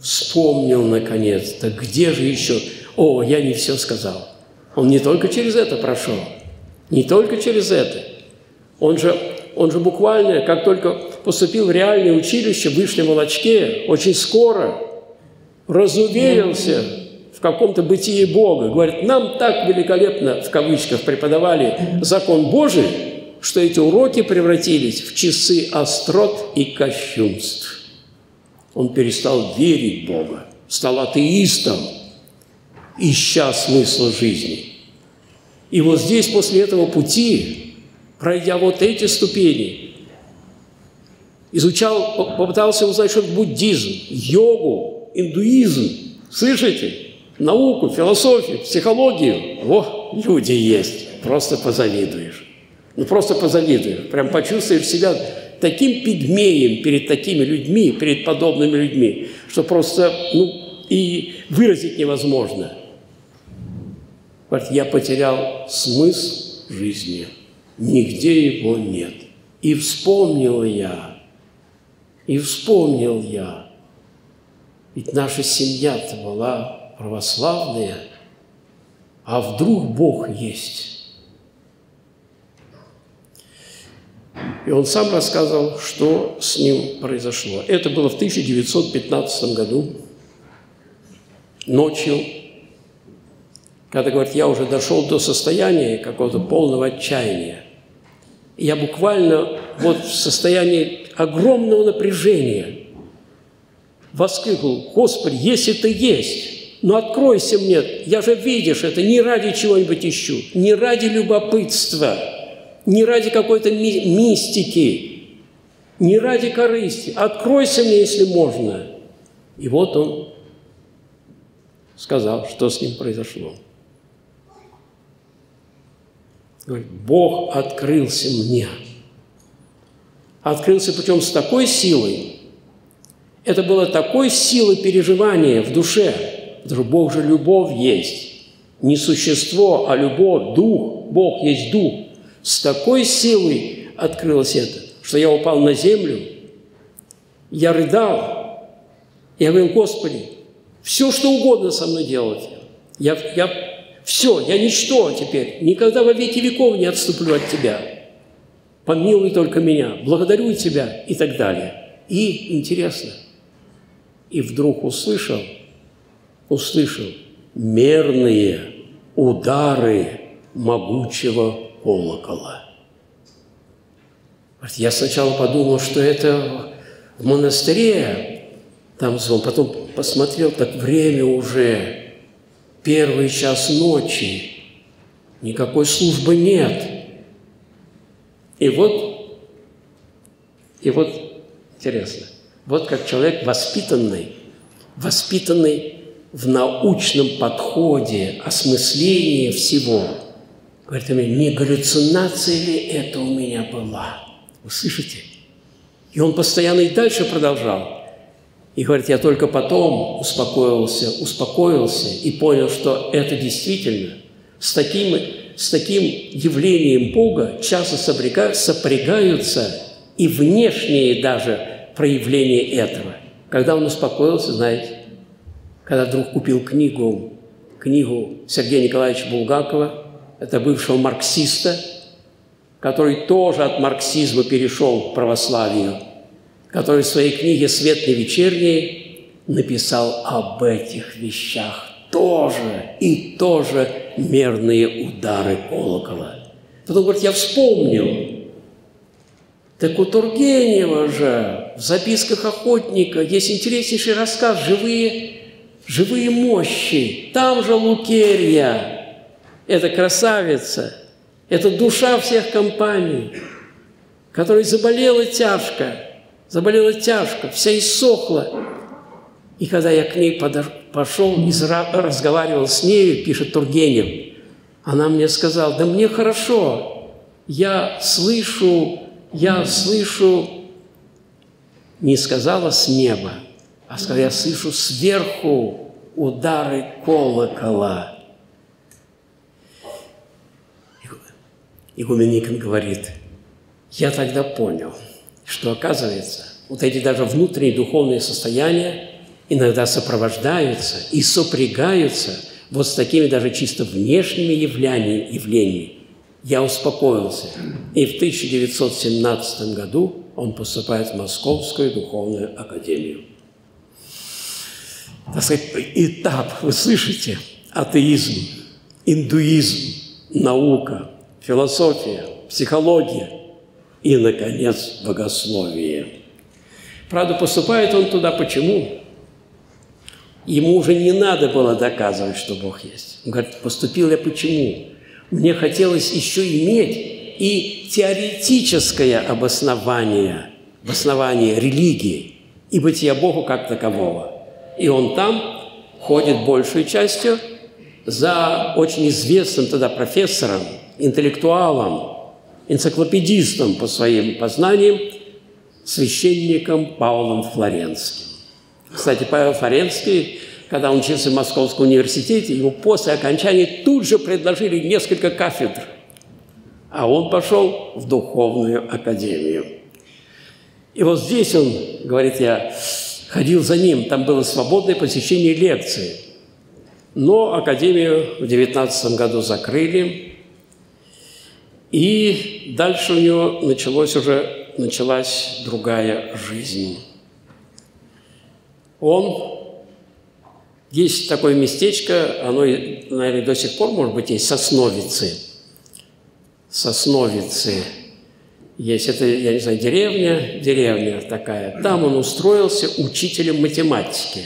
вспомнил наконец-то, где же еще? О, я не все сказал. Он не только через это прошел, не только через это. Он же буквально, как только поступил в реальное училище, вышли в Волочке, очень скоро разуверился в каком-то бытии Бога. Говорит, нам так великолепно, в кавычках, преподавали закон Божий, что эти уроки превратились в часы острот и кощунств. Он перестал верить в Бога, стал атеистом, ища смысла жизни. И вот здесь, после этого пути, пройдя вот эти ступени, изучал, попытался узнать, что это буддизм, йогу, индуизм. Слышите? Науку, философию, психологию. О, люди есть. Просто позавидуешь. Ну, просто позавидуешь. Прям почувствуешь себя таким пигмеем перед такими людьми, перед подобными людьми, что просто, и выразить невозможно. Я потерял смысл жизни. Нигде его нет. И вспомнил я. Ведь наша семья-то была православные, а вдруг Бог есть? И он сам рассказывал, что с ним произошло. Это было в 1915 году. ночью, когда говорит, я уже дошел до состояния какого-то полного отчаяния. Я буквально вот в состоянии огромного напряжения воскликнул: «Господи, если ты есть, ну откройся мне, я же, видишь, это не ради чего-нибудь ищу, не ради любопытства, не ради какой-то мистики, не ради корысти, откройся мне, если можно». И вот он сказал, что с ним произошло. Бог открылся мне. Открылся, причем с такой силой. Это было такой силой переживания в душе. Потому что Бог же любовь есть. Не существо, а любовь, дух. Бог есть дух. С такой силой открылось это, что я упал на землю, я рыдал, я говорил: «Господи, все, что угодно со мной делать. Все, я ничто теперь, никогда во веки веков не отступлю от Тебя. Помилуй только меня, благодарю Тебя» и так далее. И интересно, и вдруг услышал мерные удары могучего колокола. Я сначала подумал, что это в монастыре, там звон, потом посмотрел, так время уже. Первый час ночи, никакой службы нет. И вот, интересно, вот как человек воспитанный в научном подходе, осмыслении всего, говорит мне: не галлюцинация ли это у меня была? Вы слышите? И он постоянно и дальше продолжал. И говорит, я только потом успокоился и понял, что это действительно с таким явлением Бога часто сопрягаются и внешние даже проявления этого. Когда он успокоился, знаете, когда вдруг купил книгу Сергея Николаевича Булгакова, это бывшего марксиста, который тоже от марксизма перешел к православию, который в своей книге «Светлый вечерний» написал об этих вещах тоже, и тоже мерные удары колокола. Потом говорит, я вспомнил, так у Тургенева же в записках охотника есть интереснейший рассказ «Живые мощи», там же Лукерья, эта красавица, это душа всех компаний, которая заболела тяжко, вся иссохла. И когда я к ней пошел и разговаривал с нею, пишет Тургенев, она мне сказала: да мне хорошо, я слышу, не сказала с неба, а сказала, я слышу сверху удары колокола. Игумен Никон говорит, я тогда понял, что, оказывается, вот эти даже внутренние духовные состояния иногда сопровождаются и сопрягаются вот с такими даже чисто внешними явлениями. Я успокоился, и в 1917 году он поступает в Московскую духовную академию. Так сказать, этап, вы слышите, атеизм, индуизм, наука, философия, психология, и, наконец, богословие. Правда, поступает он туда почему? Ему уже не надо было доказывать, что Бог есть. Он говорит, поступил я почему? Мне хотелось еще иметь и теоретическое обоснование религии и бытия Богу как такового. И он там ходит большей частью за очень известным тогда профессором, интеллектуалом, энциклопедистом по своим познаниям, священником Павлом Флоренским. Кстати, Павел Флоренский, когда он учился в Московском университете, ему после окончания тут же предложили несколько кафедр, а он пошел в духовную академию. И вот здесь он, говорит, я ходил за ним, там было свободное посещение лекций, но академию в 19 году закрыли. И дальше у него началась другая жизнь. Он Есть такое местечко, оно, наверное, до сих пор, может быть, есть, Сосновицы. Сосновицы. Есть, это, я не знаю, деревня такая. Там он устроился учителем математики.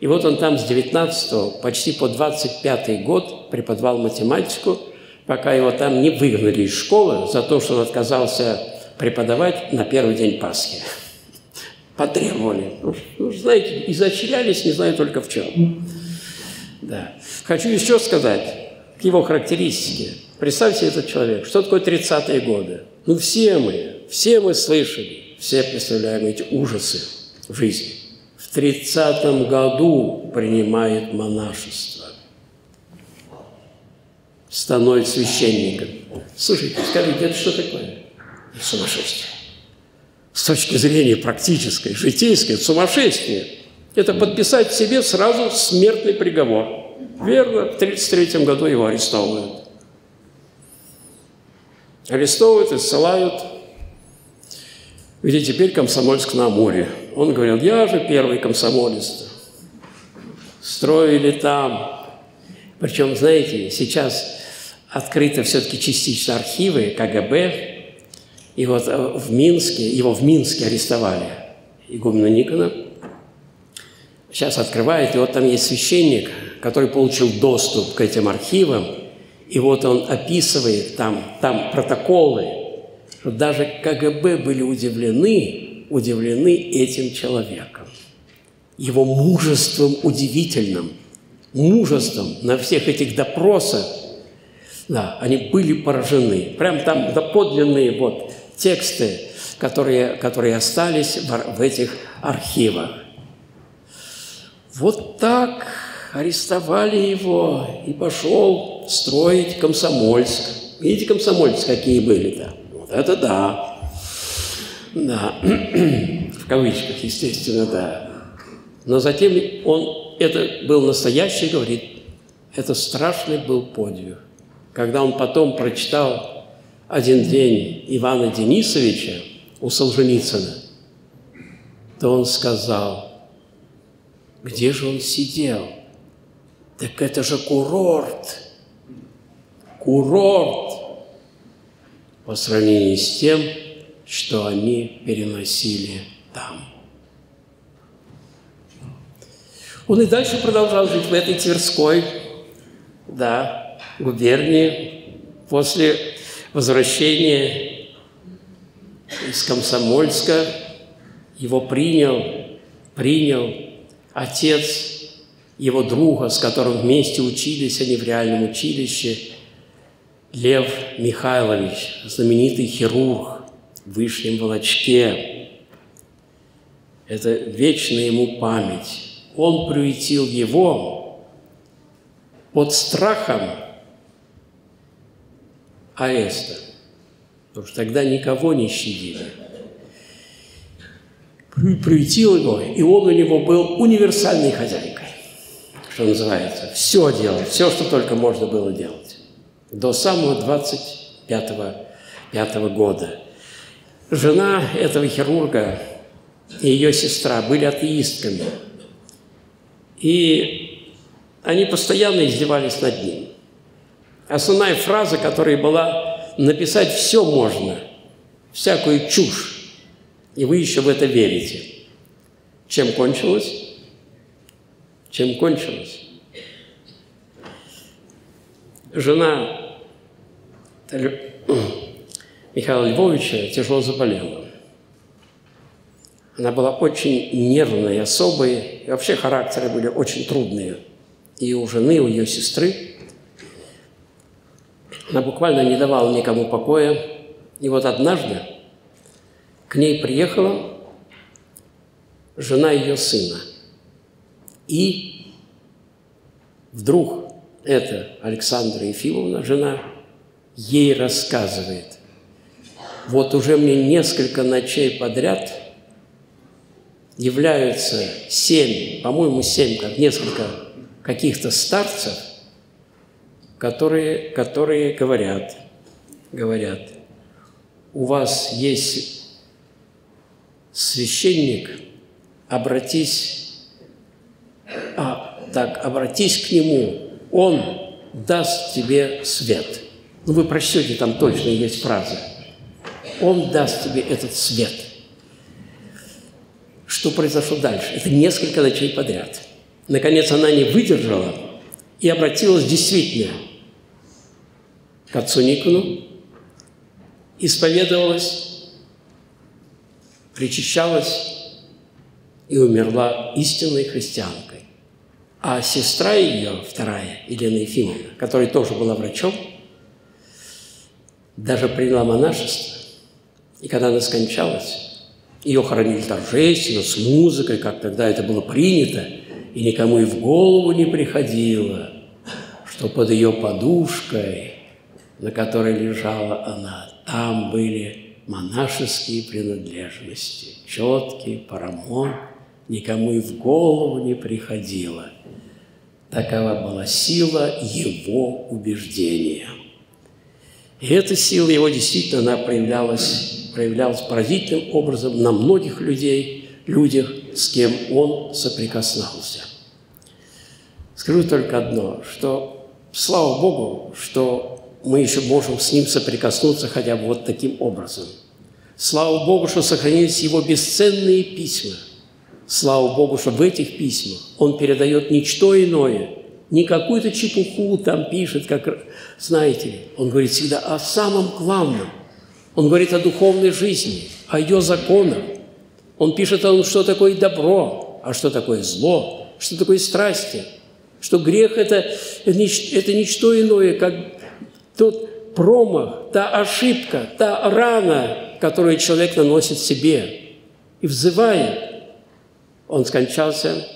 И вот он там с 19 почти по 25 год преподавал математику, пока его там не выгнали из школы за то, что он отказался преподавать на первый день Пасхи. Потребовали. Ну, знаете, изощрялись, не знаю только в чем. Да. Хочу еще сказать его характеристики. Представьте, этот человек, что такое 30-е годы. Ну, все мы слышали, все представляем эти ужасы в жизни. В 30-м году принимает монашество. Становится священником. Слушайте, скажите, это что такое? Это сумасшествие. С точки зрения практической, житейской, это сумасшествие. Это подписать себе сразу смертный приговор. Верно, в 1933 году его арестовывают. Арестовывают и ссылают. Где теперь Комсомольск на Амуре. Он говорил, я же первый комсомолец. Строили там. Причем, знаете, сейчас открыты все-таки частично архивы КГБ. И вот в Минске, его в Минске арестовали, игумена Никона. Сейчас открывает, и вот там есть священник, который получил доступ к этим архивам, и вот он описывает там протоколы, что даже КГБ были удивлены этим человеком, его мужеством удивительным, мужеством на всех этих допросах. Да, они были поражены. Прям там доподлинные вот тексты, которые остались в этих архивах. Вот так арестовали его и пошел строить Комсомольск. Видите, комсомольцы какие были-то? Вот это да. Да. В кавычках, естественно, да. Но затем он, это был настоящий, говорит, это страшный был подвиг. Когда он потом прочитал один день Ивана Денисовича у Солженицына, то он сказал, где же он сидел? Так это же курорт! Курорт! По сравнению с тем, что они переносили там. Он и дальше продолжал жить в этой Тверской, да, губернии после возвращения из Комсомольска его принял отец его друга, с которым вместе учились они в реальном училище, Лев Михайлович, знаменитый хирург в Вышнем Волочке. Это вечная ему память. Он приютил его под страхом ареста, потому что тогда никого не щадили. Приютил его, и он у него был универсальной хозяйкой, что называется. Все делал, все, что только можно было делать. До самого 25-го года. Жена этого хирурга и ее сестра были атеистками. И они постоянно издевались над ним. Основная фраза, которая была, написать все можно, всякую чушь, и вы еще в это верите. Чем кончилось? Чем кончилось? Жена Михаила Львовича тяжело заболела. Она была очень нервной, особой, и вообще характеры были очень трудные. И у жены, и у ее сестры. Она буквально не давала никому покоя. И вот однажды к ней приехала жена ее сына. И вдруг эта Александра Ефимовна, жена, ей рассказывает. Вот уже мне несколько ночей подряд являются семь, как несколько каких-то старцев, которые говорят, у вас есть священник, обратись, так обратись к Нему, Он даст тебе свет. Ну, вы прочтете, там точно есть фраза. Он даст тебе этот свет. Что произошло дальше? Это несколько ночей подряд. Наконец, она не выдержала и обратилась действительно к отцу Никону, исповедовалась, причащалась и умерла истинной христианкой. А сестра ее, вторая, Елена Ефимовна, которая тоже была врачом, даже приняла монашество. И когда она скончалась, ее хоронили торжественно, с музыкой, как тогда это было принято, и никому и в голову не приходило, что под ее подушкой, на которой лежала она, там были монашеские принадлежности, четкий парамон, никому и в голову не приходило. Такова была сила его убеждения. И эта сила его действительно, она проявлялась поразительным образом на многих людях, с кем он соприкасался. Скажу только одно, что, слава Богу, что мы еще можем с ним соприкоснуться хотя бы вот таким образом. Слава Богу, что сохранились его бесценные письма. Слава Богу, что в этих письмах он передает ничто иное, не какую-то чепуху там пишет, как, знаете ли, он говорит всегда о самом главном. Он говорит о духовной жизни, о ее законах. Он пишет о том, что такое добро, а что такое зло, что такое страсти, что грех – это ничто иное, как тот промах, та ошибка, та рана, которую человек наносит себе. И взывает. Он скончался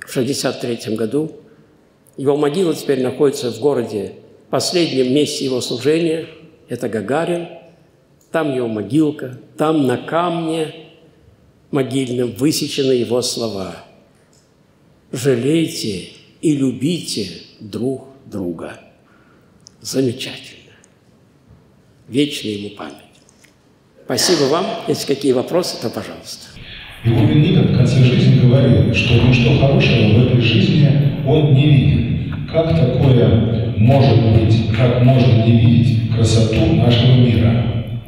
в 1963 году. Его могила теперь находится в городе, последнем месте его служения. Это Гагарин. Там его могилка. Там на камне могильном высечены его слова. «Жалейте и любите друг друга». Замечательно. Вечная ему память. Спасибо вам. Если какие вопросы, то пожалуйста. Игумен Никон в конце жизни говорил, что ничто хорошего в этой жизни он не видит. Как такое может быть, как можно не видеть красоту нашего мира?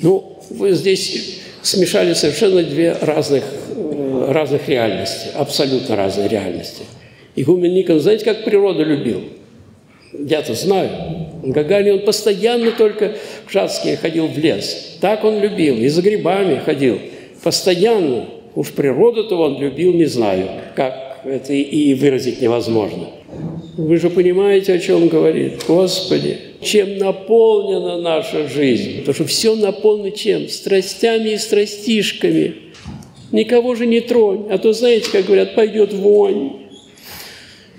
Ну, вы здесь смешали совершенно две разных реальности, абсолютно разные реальности. Игумен Никон, знаете, как природу любил? Я-то знаю. Гагарин, он постоянно только в Шацке ходил в лес. Так он любил, и за грибами ходил. Постоянно, уж природу-то он любил, не знаю, как это и выразить невозможно. Вы же понимаете, о чем говорит? Господи, чем наполнена наша жизнь? Потому что все наполнено чем? Страстями и страстишками. Никого же не тронь, а то, знаете, как говорят, пойдет вонь.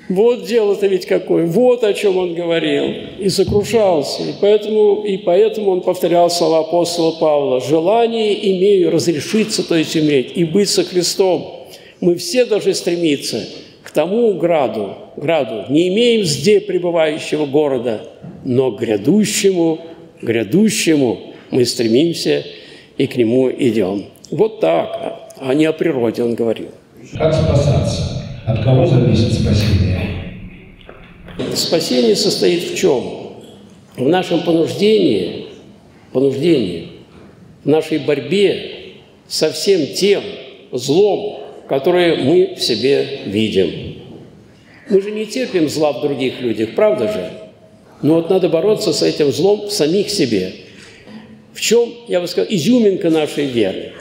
Вот дело-то ведь какое, вот о чем он говорил, и сокрушался. И поэтому он повторял слова апостола Павла: «Желание имею разрешиться, то есть умереть, и быть со Христом». Мы все должны стремиться к тому граду, не имеем здесь пребывающего города, но к грядущему мы стремимся и к нему идем. Вот так, а не о природе он говорил. Как спасаться? От кого зависит спасение? Спасение состоит в чем? В нашем понуждении, в нашей борьбе со всем тем злом, которое мы в себе видим. Мы же не терпим зла в других людях, правда же? Но вот надо бороться с этим злом в самих себе. В чем, я бы сказал, изюминка нашей веры?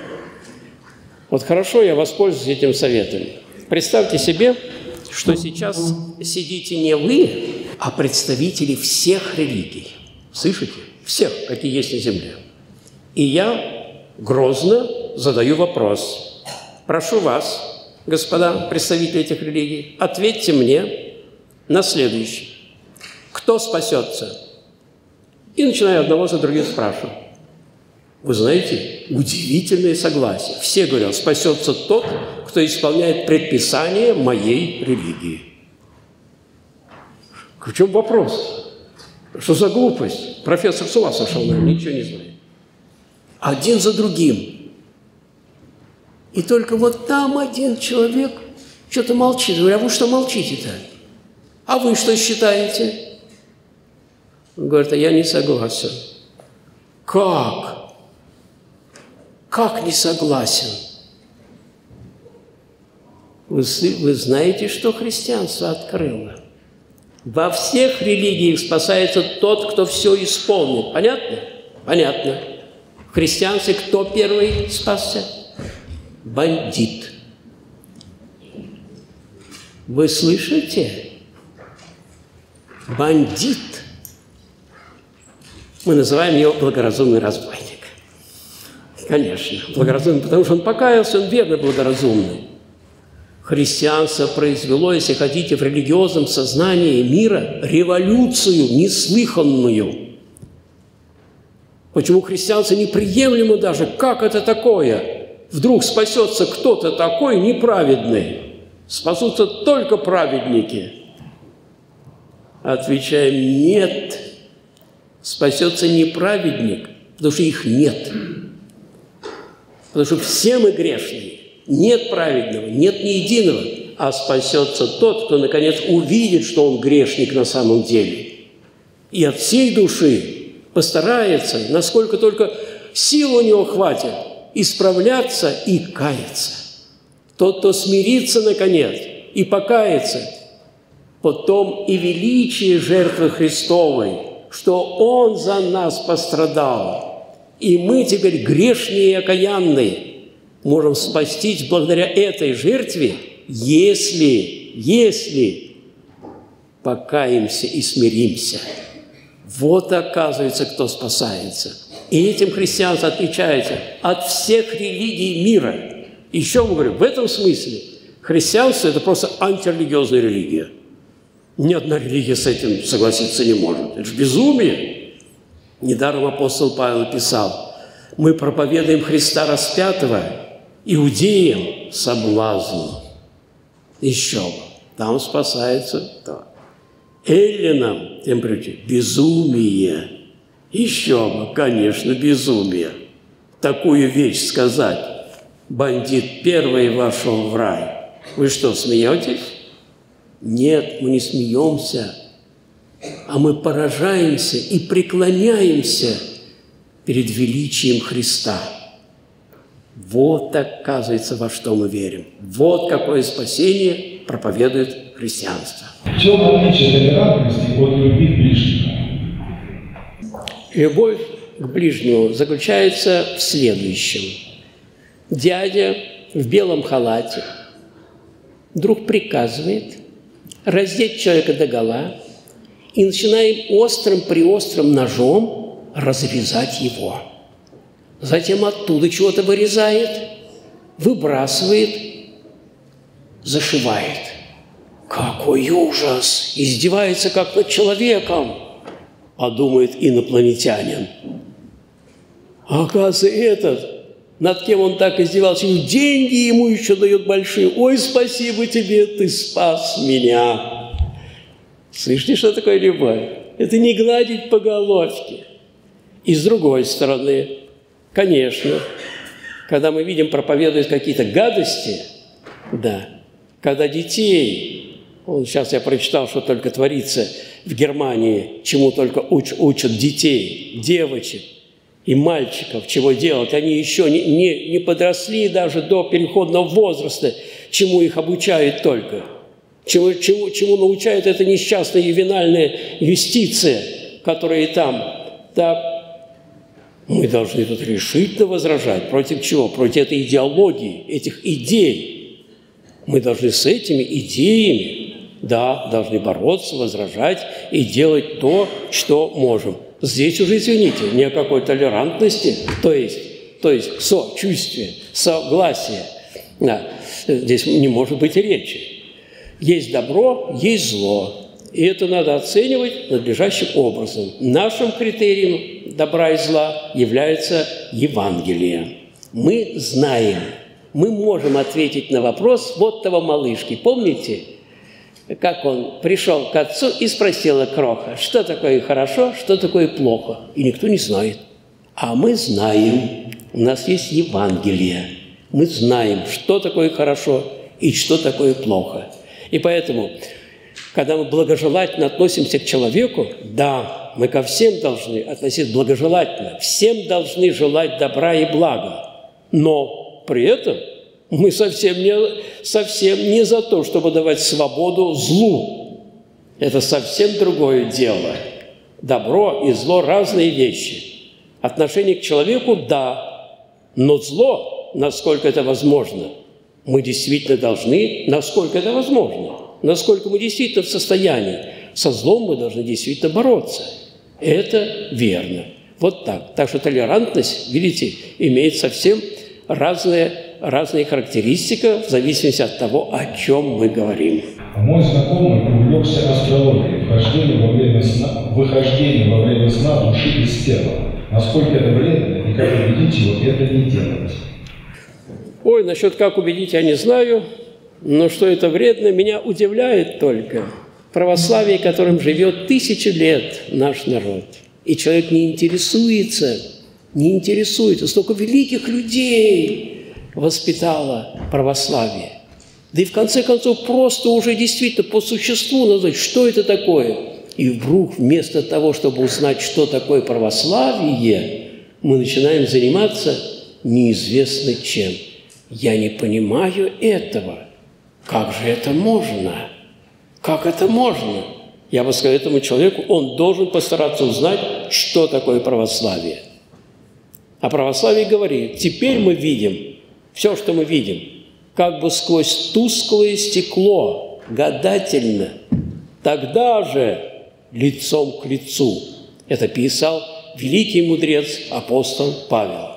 Вот хорошо, я воспользуюсь этим советом. Представьте себе, что сейчас сидите не вы, а представители всех религий. Слышите? Всех, какие есть на земле. И я грозно задаю вопрос. Прошу вас, господа представители этих религий, ответьте мне на следующее. Кто спасется? И начинаю одного за другим спрашивать. Вы знаете, удивительное согласие. Все говорят, спасется тот, кто исполняет предписание моей религии. В чем вопрос? Что за глупость? Профессор с ума сошел, наверное, ничего не знает. Один за другим. И только вот там один человек Что-то молчит. Говорю, а вы что молчите-то? А вы что считаете? Он говорит, а я не согласен. Как? Как не согласен? Вы знаете, что христианство открыло? Во всех религиях спасается тот, кто все исполнил. Понятно? Понятно. В христианстве кто первый спасся? Бандит. Вы слышите? Бандит. Мы называем его благоразумный разбойник. Конечно, благоразумный, потому что он покаялся, он верно благоразумный. Христианство произвело, если хотите, в религиозном сознании мира революцию неслыханную. Почему христианство неприемлемо даже? Как это такое? Вдруг спасется кто-то такой неправедный. Спасутся только праведники. Отвечаем, нет. Спасется неправедник, потому что их нет. Потому что все мы грешные. Нет праведного, нет ни единого, а спасется тот, кто, наконец, увидит, что он грешник на самом деле. И от всей души постарается, насколько только сил у него хватит, исправляться и каяться. Тот, кто смирится, наконец, и покается, потом и величие жертвы Христовой, что Он за нас пострадал, и мы теперь грешные и окаянные, можем спастись благодаря этой жертве, если покаемся и смиримся. Вот, оказывается, кто спасается. И этим христианство отличается от всех религий мира. Еще мы говорим, в этом смысле христианство – это просто антирелигиозная религия. Ни одна религия с этим согласиться не может. Это же безумие. Недаром апостол Павел писал, мы проповедуем Христа распятого, иудеям соблазну. Еще бы. Там спасается то. Эллинам, тем причем, безумие. Еще бы, конечно, безумие. Такую вещь сказать. Бандит первый вошел в рай. Вы что, смеетесь? Нет, мы не смеемся. А мы поражаемся и преклоняемся перед величием Христа. Вот, оказывается, во что мы верим. Вот какое спасение проповедует христианство. В чем отличие толерантности от любви к ближнему? Любовь к ближнему заключается в следующем. Дядя в белом халате вдруг приказывает раздеть человека догола и начинаем острым-преострым ножом разрезать его. Затем оттуда чего-то вырезает, выбрасывает, зашивает. Какой ужас! Издевается, как над человеком, а думает инопланетянин. Оказывается, этот, над кем он так издевался, и деньги ему еще дают большие. Ой, спасибо тебе, ты спас меня. Слышите, что такое любовь? Это не гладить по головке. И с другой стороны, конечно, когда мы видим, проповедуют какие-то гадости, да, когда детей, сейчас я прочитал, что только творится в Германии, чему только учат детей, девочек и мальчиков, чего делать, они еще не подросли даже до переходного возраста, чему их обучают только, чему научает эта несчастная ювенальная юстиция, которая там так. Мы должны тут решительно возражать. Против чего? Против этой идеологии, этих идей. Мы должны с этими идеями, да, должны бороться, возражать и делать то, что можем. Здесь уже, извините, ни о какой толерантности, то есть сочувствие, согласие. Да, здесь не может быть и речи. Есть добро, есть зло. И это надо оценивать надлежащим образом. Нашим критерием добра и зла является Евангелие. Мы знаем, мы можем ответить на вопрос вот того малышки. Помните, как он пришел к отцу и спросил у кроха, что такое хорошо, что такое плохо. И никто не знает. А мы знаем, у нас есть Евангелие. Мы знаем, что такое хорошо и что такое плохо. И поэтому, когда мы благожелательно относимся к человеку, да, мы ко всем должны относиться благожелательно, всем должны желать добра и блага, но при этом мы совсем не за то, чтобы давать свободу злу. Это совсем другое дело. Добро и зло – разные вещи. Отношение к человеку – да, но зло, насколько это возможно, мы действительно должны, насколько это возможно, насколько мы действительно в состоянии, со злом мы должны действительно бороться. Это верно. Вот так. Так что толерантность, видите, имеет совсем разные характеристики в зависимости от того, о чем мы говорим. Мой знакомый увлекся астрологией, выхождение во время сна души из тела. Насколько это вредно и как убедить его это не делать? Ой, насчет как убедить я не знаю, но что это вредно, меня удивляет только православие, которым живет тысячи лет наш народ. И человек не интересуется. Столько великих людей воспитало православие. Да и в конце концов просто уже действительно по существу назвать, что это такое. И вдруг вместо того, чтобы узнать, что такое православие, мы начинаем заниматься неизвестно чем. Я не понимаю этого. Как же это можно? Как это можно? Я бы сказал этому человеку, он должен постараться узнать, что такое православие. А православие говорит, теперь мы видим, все, что мы видим, как бы сквозь тусклое стекло, гадательно, тогда же лицом к лицу. Это писал великий мудрец апостол Павел.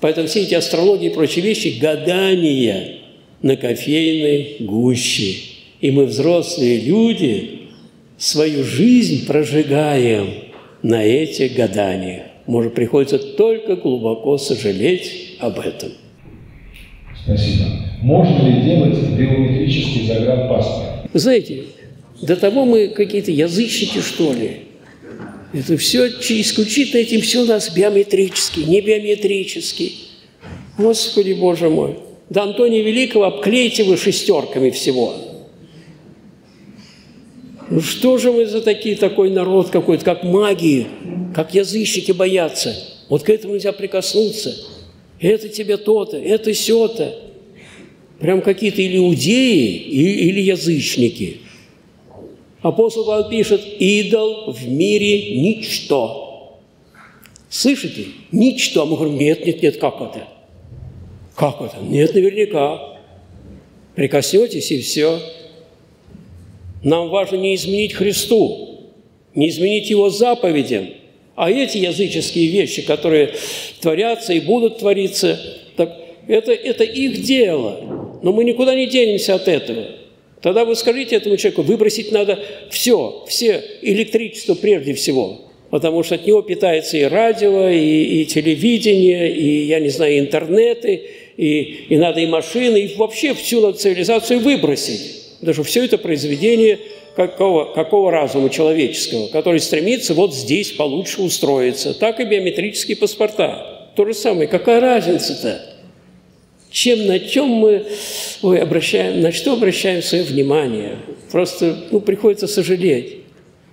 Поэтому все эти астрологии и прочие вещи – гадания на кофейной гуще. И мы, взрослые люди, свою жизнь прожигаем на этих гаданиях. Может, приходится только глубоко сожалеть об этом. Спасибо. Можно ли делать биометрический загранпаспорт? Знаете, до того мы какие-то язычники, что ли. Это все исключительно этим, все у нас биометрический, не биометрический. Господи, Боже мой! До Антония Великого обклейте вы шестерками всего. Ну что же вы за такой народ какой-то, как маги, как язычники боятся? Вот к этому нельзя прикоснуться. Это тебе то-то, это сё-то. Прям какие-то или иудеи, или язычники. Апостол Павел пишет, идол в мире ничто. Слышите? Ничто. Мы говорим, нет, как это? Как это? Нет, наверняка. Прикоснетесь и все. Нам важно не изменить Христу, не изменить Его заповедям. А эти языческие вещи, которые творятся и будут твориться, так это их дело. Но мы никуда не денемся от этого. Тогда вы скажите этому человеку, выбросить надо все электричество прежде всего, потому что от него питается и радио, и телевидение, и, я не знаю, интернеты, и надо и машины, и вообще всю цивилизацию выбросить. Потому что все это произведение какого разума человеческого, который стремится вот здесь получше устроиться. Так и биометрические паспорта. То же самое. Какая разница-то? На что обращаем свое внимание? Просто приходится сожалеть.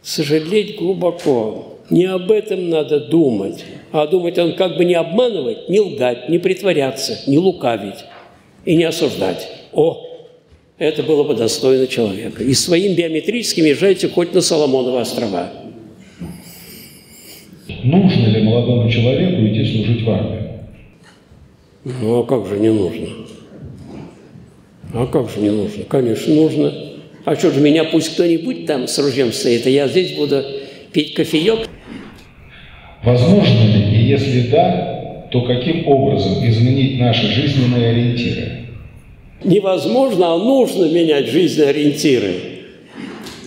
Сожалеть глубоко. Не об этом надо думать. А думать он как бы не обманывать, не лгать, не притворяться, не лукавить и не осуждать. О, это было бы достойно человека. И своим биометрическим езжайте хоть на Соломоновы острова. Нужно ли молодому человеку идти служить в армию? Ну, а как же не нужно? А как же не нужно? Конечно, нужно. А что же, меня пусть кто-нибудь там с ружьем стоит, а я здесь буду пить кофеек. Возможно ли, и если да, то каким образом изменить наши жизненные ориентиры? Невозможно, а нужно менять жизненные ориентиры.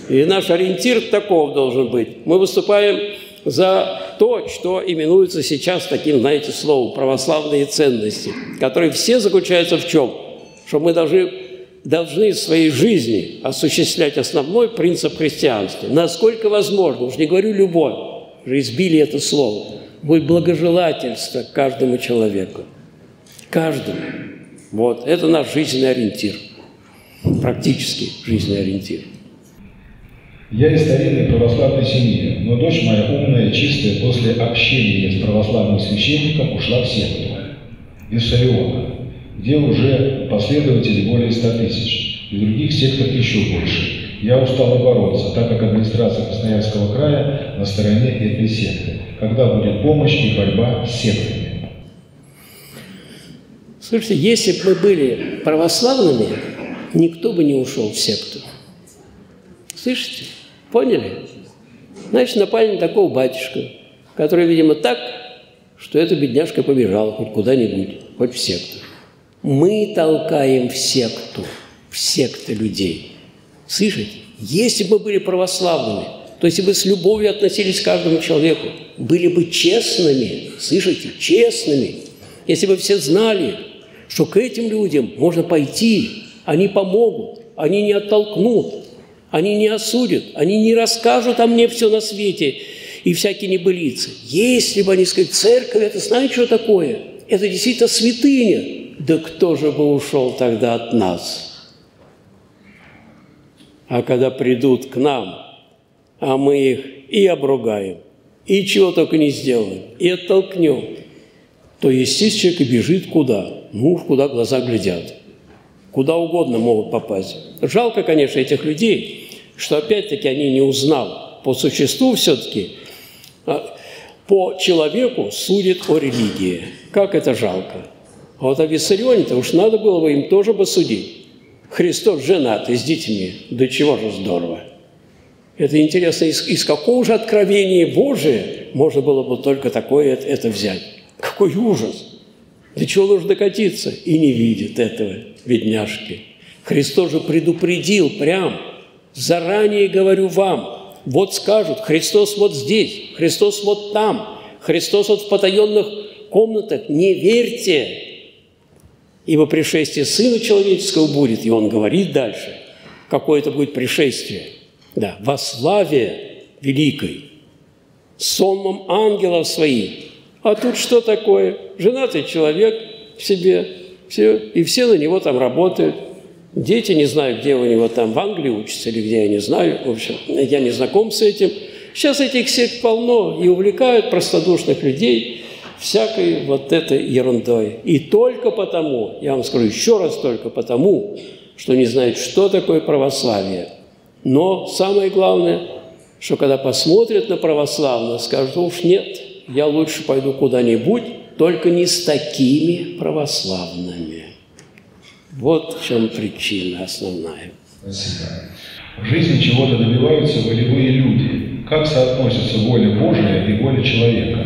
И наш ориентир таков должен быть. Мы выступаем за то, что именуется сейчас таким, знаете, словом, православные ценности, которые все заключаются в чем? Что мы должны в своей жизни осуществлять основной принцип христианства. Насколько возможно, уж не говорю любовь, уже избили это слово, будет благожелательство каждому человеку. Каждому. Вот, это наш жизненный ориентир. практический жизненный ориентир. Я из старинной православной семьи, но дочь моя умная, чистая, после общения с православным священником ушла в секту Виссариона, где уже последователи более 100 000, и других сектор еще больше. Я устал бороться, так как администрация Красноярского края на стороне этой секты. Когда будет помощь и борьба с сектами? Слушайте, если бы мы были православными, никто бы не ушел в секту. Слышите? Поняли? Значит, напали на такого батюшку, который, видимо, так, что эта бедняжка побежала хоть куда-нибудь, хоть в секту. Мы толкаем в секту людей. Слышите? Если бы были православными, то есть бы с любовью относились к каждому человеку, были бы честными, слышите, честными, если бы все знали, что к этим людям можно пойти, они помогут, они не оттолкнут, они не осудят, они не расскажут о мне все на свете и всякие небылицы. Если бы они сказали, церковь, это знаете, что такое? Это действительно святыня. Да кто же бы ушел тогда от нас? А когда придут к нам, а мы их и обругаем, и чего только не сделаем, и оттолкнем, то, естественно, человек бежит куда? Ну, куда глаза глядят. Куда угодно могут попасть. Жалко, конечно, этих людей, что, опять-таки, они не узнав. По существу все-таки, по человеку судит о религии. Как это жалко. А вот о Виссарионе-то уж надо было бы им тоже бы судить. Христос женат и с детьми. Да чего же здорово. Это интересно, из какого же откровения Божия можно было бы только такое это взять? Какой ужас! До чего нужно докатиться? И не видит этого бедняжки. Христос же предупредил прям. Заранее говорю вам. Вот скажут, Христос вот здесь, Христос вот там, Христос вот в потаенных комнатах. Не верьте! Ибо пришествие Сына Человеческого будет, и он говорит дальше, какое это будет пришествие. Да, во славе великой, сонмом ангелов своих. А тут что такое? Женатый человек в себе, все, и все на него там работают. Дети, не знаю, где у него там, в Англии учатся или где, я не знаю. В общем, я не знаком с этим. Сейчас этих сект полно и увлекают простодушных людей всякой вот этой ерундой. И только потому, я вам скажу еще раз, только потому, что не знают, что такое православие. Но самое главное, что когда посмотрят на православное, скажут, уж нет, я лучше пойду куда-нибудь, только не с такими православными. Вот в чем причина основная. Спасибо. В жизни чего-то добиваются волевые люди. Как соотносятся воля Божия и воля человека?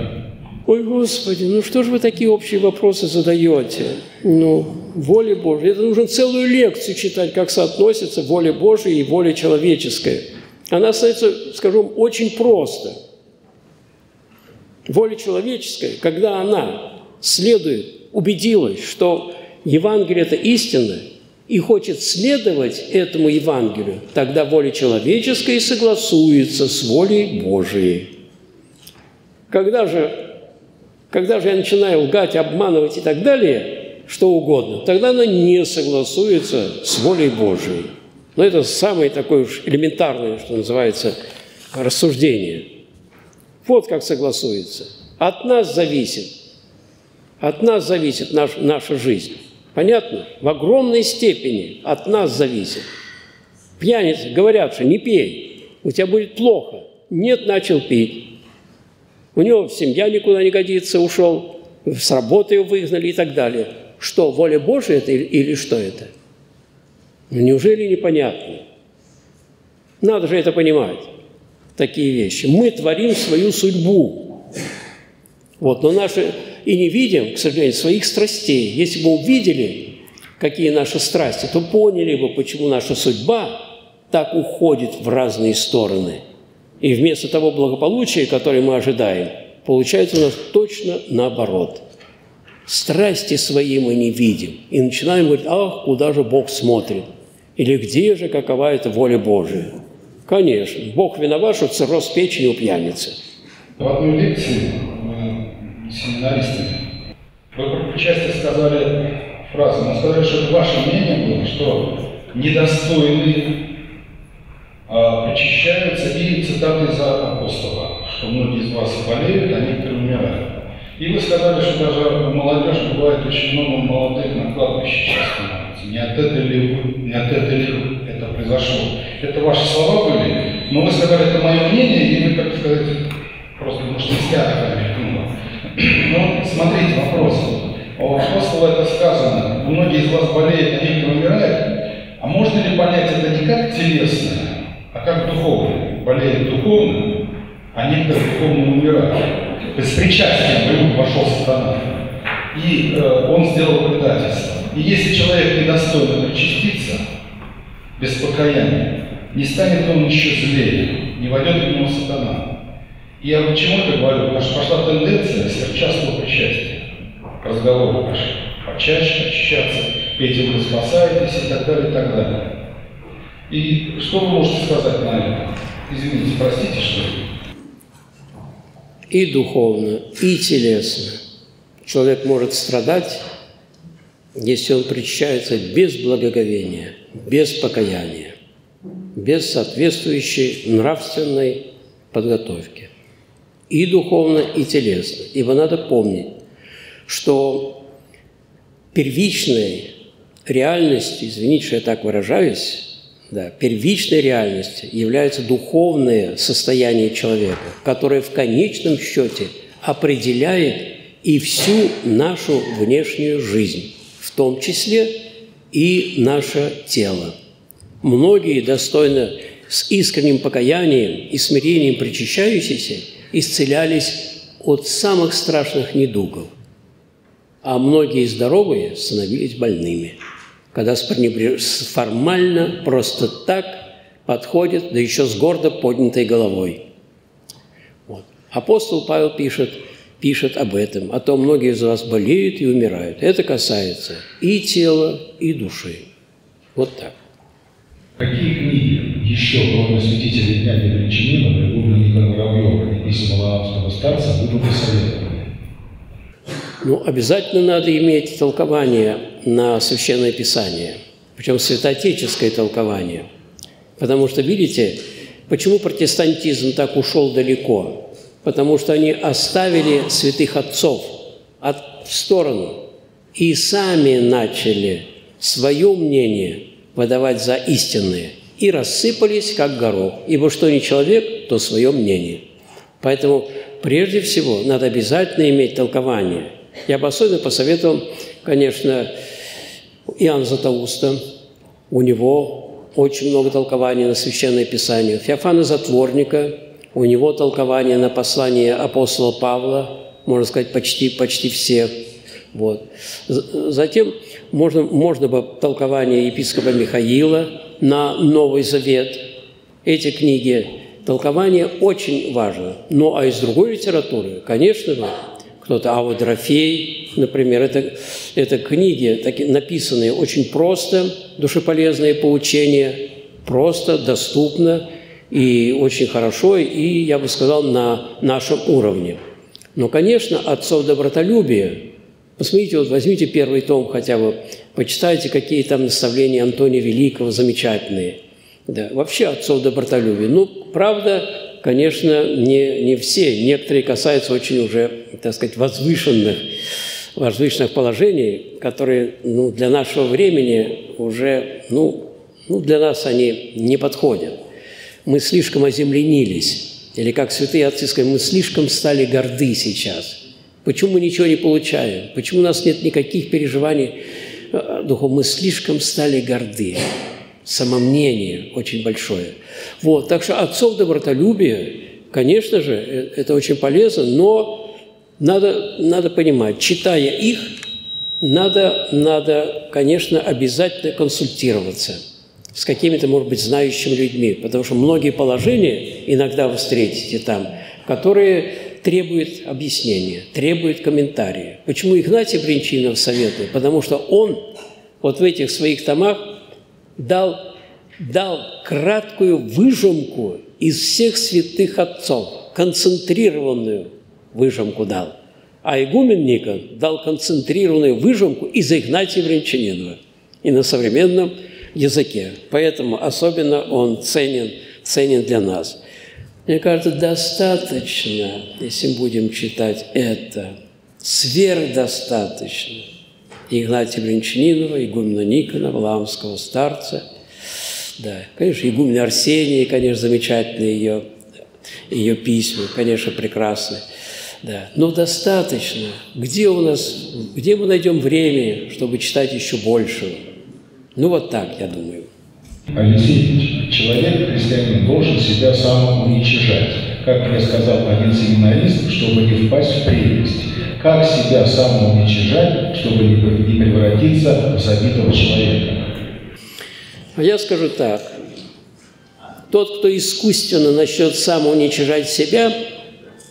Ой, Господи, ну что же вы такие общие вопросы задаете? Ну, воля Божия. Это нужно целую лекцию читать, как соотносятся воля Божия и воля человеческая. Она становится, скажем, очень просто. Воля человеческая, когда она следует, убедилась, что Евангелие – это истина, и хочет следовать этому Евангелию, тогда воля человеческая согласуется с волей Божией. Когда же я начинаю лгать, обманывать и так далее, что угодно, тогда она не согласуется с волей Божией. Но это самое такое уж элементарное, что называется, рассуждение. Вот как согласуется. От нас зависит наша жизнь. Понятно? В огромной степени от нас зависит. Пьяницы говорят, что не пей, у тебя будет плохо. Нет, начал пить. У него семья никуда не годится, ушел, с работы его выгнали и так далее. Что, воля Божия это или что это? Неужели непонятно? Надо же это понимать, такие вещи. Мы творим свою судьбу. Вот, но наши и не видим, к сожалению, своих страстей. Если бы увидели, какие наши страсти, то поняли бы, почему наша судьба так уходит в разные стороны. И вместо того благополучия, которое мы ожидаем, получается у нас точно наоборот. Страсти свои мы не видим. И начинаем говорить, ах, куда же Бог смотрит? Или где же, какова эта воля Божия? Конечно, Бог виноват, что цирроз печени у пьяницы. В одной лекции семинаристы вы про причастие сказали фразу, но сказали, что это ваше мнение было, что недостойные очищаются, и цитаты за апостола, что многие из вас болеют, а некоторые умирают. И вы сказали, что даже у молодежи бывает очень много молодых на кладбище сейчас становится. Не от этого ли это произошло? Это ваши слова были, но вы сказали, это мое мнение, и вы, как сказать, просто, может, не стягивали. Но смотрите, вопрос. У апостола это сказано, многие из вас болеют, а некоторые умирают. А можно ли понять это не как телесное, а как духовное? Болеют духовно, а некоторые духовно умирают. То есть причастие в него вошел сатана, и он сделал предательство. И если человек недостойно причаститься, без покаяния, не станет он еще злее, не войдет в него сатана. И я почему это говорю? Потому что пошла тенденция сверхчастного причастия, разговоры наши, почаще очищаться, этим вы спасаетесь и так далее, и так далее. И что вы можете сказать на это? Извините, простите, что ли? И духовно, и телесно. Человек может страдать, если он причащается без благоговения, без покаяния, без соответствующей нравственной подготовки. И духовно, и телесно. Ибо надо помнить, что первичной реальностью, извините, что я так выражаюсь, да, первичной реальностью является духовное состояние человека, которое в конечном счете определяет и всю нашу внешнюю жизнь, в том числе и наше тело. Многие достойно с искренним покаянием и смирением причащающиеся исцелялись от самых страшных недугов, а многие здоровые становились больными, когда формально просто так подходит, да еще с гордо поднятой головой. Вот. Апостол Павел пишет об этом, а то многие из вас болеют и умирают. Это касается и тела, и души. Вот так. Какие книги еще, кроме святителя Игнатия Брянчанинова, Игумена Никона Воробьева и письма Августова старца, вы бы посоветовали? Ну, обязательно надо иметь толкование на Священное Писание, причем святоотеческое толкование. Потому что, видите, почему протестантизм так ушел далеко? Потому что они оставили святых отцов в сторону и сами начали свое мнение выдавать за истинное. И рассыпались, как горох, ибо что не человек, то свое мнение. Поэтому, прежде всего, надо обязательно иметь толкование. Я бы особенно посоветовал, конечно, Иоанна Златоуста, у него очень много толкований на Священное Писание. Феофана Затворника, у него толкование на послание апостола Павла, можно сказать, почти всех. Вот. Затем можно бы толкование епископа Михаила на Новый Завет. Эти книги, толкование очень важно. Ну, а из другой литературы, конечно же, кто-то Авва Дорофей, например, это книги, такие, написанные очень просто, душеполезные поучения, просто, доступно и очень хорошо, и, я бы сказал, на нашем уровне. Но, конечно, отцов добротолюбия, посмотрите, вот возьмите первый том хотя бы, почитайте, какие там наставления Антония Великого замечательные. Да, вообще отцов добротолюбия. Ну, правда, конечно, не все, некоторые касаются очень уже, так сказать, возвышенных положений, которые для нашего времени уже, для нас они не подходят. Мы слишком оземленились, или, как святые отцы сказали, мы слишком стали горды сейчас. Почему мы ничего не получаем? Почему у нас нет никаких переживаний духовных? Мы слишком стали горды. Самомнение очень большое. Вот. Так что отцов добротолюбия, конечно же, это очень полезно, но надо понимать, читая их, надо, конечно, обязательно консультироваться с какими-то, может быть, знающими людьми, потому что многие положения иногда вы встретите там, которые требуют объяснения, требуют комментария. Почему Игнатий Брянчанинов советует? Потому что он вот в этих своих томах дал краткую выжимку из всех святых отцов, концентрированную выжимку дал. А игумен Никон дал концентрированную выжимку из Игнатия Брянчанинова. И на современном языке. Поэтому особенно он ценен для нас. Мне кажется, достаточно, если будем читать это, сверхдостаточно Игнатия Брянчанинова, игумена Никона, валаамского старца, да, конечно, игумен Арсений, конечно, замечательные ее письма, конечно, прекрасные. Да. Но достаточно. Где мы найдем время, чтобы читать еще больше? Ну, вот так, я думаю. Алексей Ильич, человек, христианин, должен себя самоуничижать. Как мне сказал один семинарист, чтобы не впасть в прелесть. Как себя самоуничижать, чтобы не превратиться в забитого человека? А я скажу так. Тот, кто искусственно начнет самоуничижать себя,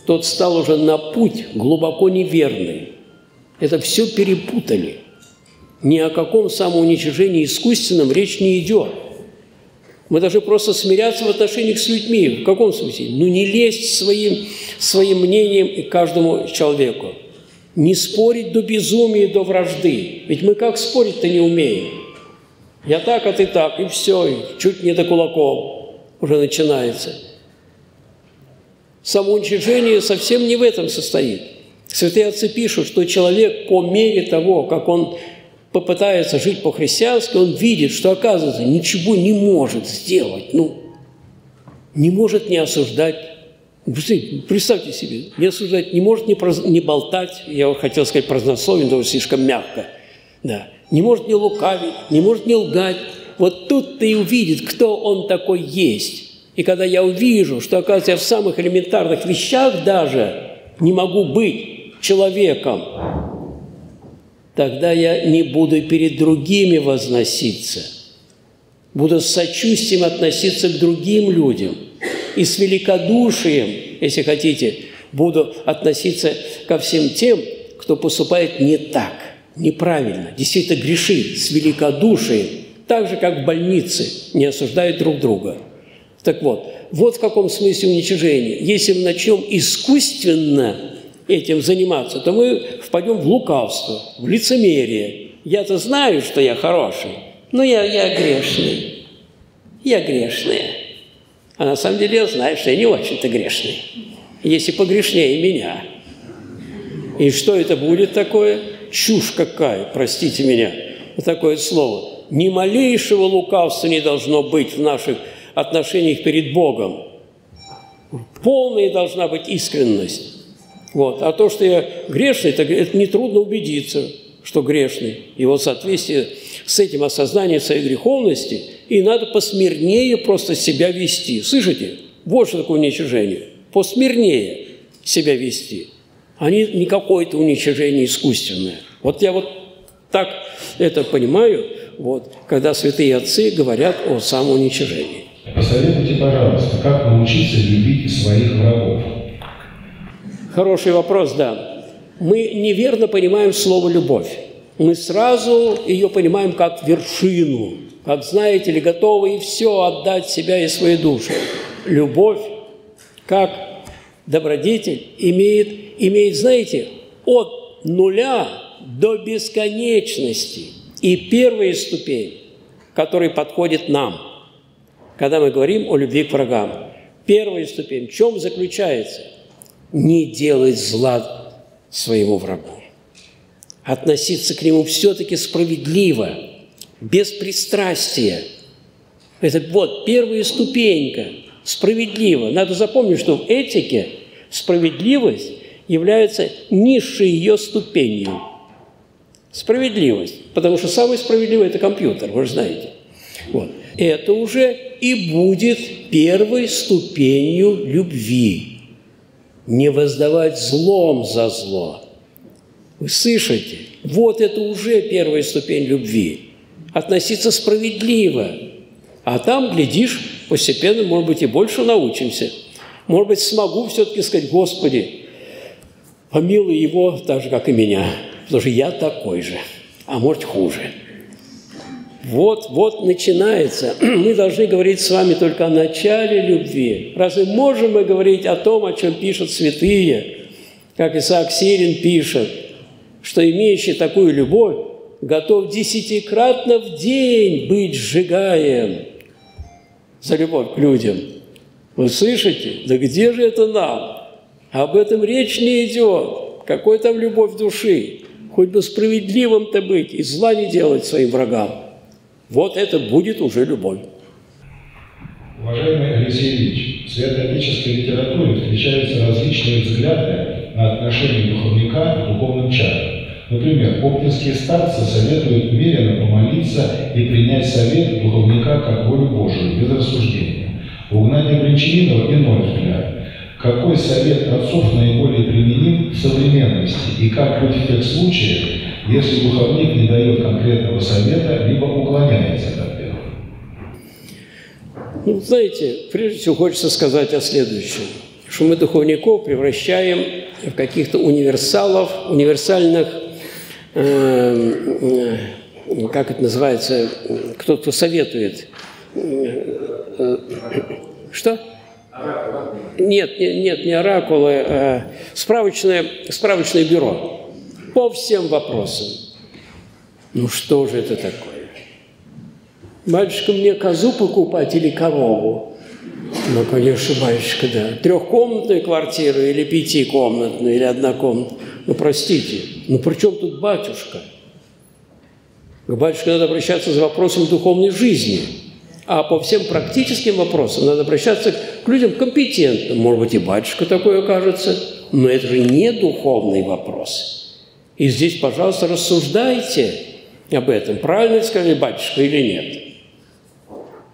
тот стал уже на путь глубоко неверный. Это все перепутали. Ни о каком самоуничижении искусственном речь не идет. Мы должны просто смиряться в отношениях с людьми. В каком смысле? Ну, не лезть своим мнением к каждому человеку. Не спорить до безумия, до вражды. Ведь мы как спорить-то не умеем. Я так, а ты так, и все, и чуть не до кулаков уже начинается. Самоуничижение совсем не в этом состоит. Святые отцы пишут, что человек по мере того, как он попытается жить по-христиански, он видит, что, оказывается, ничего не может сделать. Ну, не может не осуждать. Представьте себе, не осуждать, не может не болтать. Я хотел сказать празднословие, но слишком мягко. Да. Не может не лукавить, не может не лгать. Вот тут-то и увидит, кто он такой есть. И когда я увижу, что, оказывается, я в самых элементарных вещах даже не могу быть человеком, тогда я не буду перед другими возноситься. Буду с сочувствием относиться к другим людям. И с великодушием, если хотите, буду относиться ко всем тем, кто поступает не так, неправильно, действительно грешит, с великодушием, так же, как в больнице не осуждают друг друга. Так вот, вот в каком смысле уничижение. Если мы начнем искусственно этим заниматься, то мы впадем в лукавство, в лицемерие. Я-то знаю, что я хороший, но я грешный. Я грешный. А на самом деле я знаю, что я не очень-то грешный. Если погрешнее меня. И что это будет такое? Чушь какая, простите меня, вот такое слово. Ни малейшего лукавства не должно быть в наших отношениях перед Богом. Полная должна быть искренность. Вот. А то, что я грешный, это нетрудно убедиться, что грешный. И вот в соответствии с этим осознанием своей греховности, и надо посмирнее просто себя вести. Слышите? Вот что такое уничижение. Посмирнее себя вести. А не какое-то уничижение искусственное. Вот я вот так это понимаю, вот, когда святые отцы говорят о самоуничижении. Посоветуйте, пожалуйста, как научиться любить своих врагов? Хороший вопрос, да. Мы неверно понимаем слово «любовь». Мы сразу ее понимаем как вершину, как, знаете ли, готовы и все отдать себя и свою душу. Любовь, как добродетель, имеет, знаете, от нуля до бесконечности. И первая ступень, которая подходит нам, когда мы говорим о любви к врагам. Первая ступень в чем заключается? Не делать зла своему врагу. Относиться к нему все-таки справедливо, без пристрастия. Это вот первая ступенька. Справедливо. Надо запомнить, что в этике справедливость является низшей ее ступенью. Справедливость. Потому что самый справедливый – это компьютер, вы же знаете. Вот. Это уже и будет первой ступенью любви. Не воздавать злом за зло. Вы слышите? Вот это уже первая ступень любви. Относиться справедливо. А там, глядишь, постепенно, может быть, и больше научимся. Может быть, смогу все-таки сказать: «Господи, помилуй его так же, как и меня, потому что я такой же, а может, хуже». Вот начинается. Мы должны говорить с вами только о начале любви. Разве можем мы говорить о том, о чем пишут святые, как Исаак Сирин пишет, что имеющий такую любовь готов десятикратно в день быть сжигаем за любовь к людям. Вы слышите? Да где же это нам? Об этом речь не идет. Какой там любовь души? Хоть бы справедливым-то быть и зла не делать своим врагам. Вот это будет уже любовь. Уважаемый Алексей Ильич, в святоотеческой литературе встречаются различные взгляды на отношение духовника к духовным чадам. Например, оптинские старцы советуют умеренно помолиться и принять совет духовника как волю Божию, без рассуждения. У Игнатия Брянчанинова иной взгляд. Какой совет отцов наиболее применим в современности и как быть в тех случаях, если духовник не дает конкретного совета, либо уклоняется от ответа? Ну, знаете, прежде всего хочется сказать о следующем, что мы духовников превращаем в каких-то универсалов, универсальных, как это называется, кто-то, кто советует. Что? Нет, не оракулы, а справочное бюро по всем вопросам. Ну что же это такое? Мальчика мне козу покупать или корову? Ну, конечно, мальчика, да. Трехкомнатную квартиру или пятикомнатную, или однокомнатную? Ну, простите, ну при чем тут батюшка? К батюшке надо обращаться с вопросом духовной жизни. А по всем практическим вопросам надо обращаться к людям компетентным. Может быть, и батюшка такой окажется, но это же не духовный вопрос. И здесь, пожалуйста, рассуждайте об этом. Правильно сказали батюшка или нет?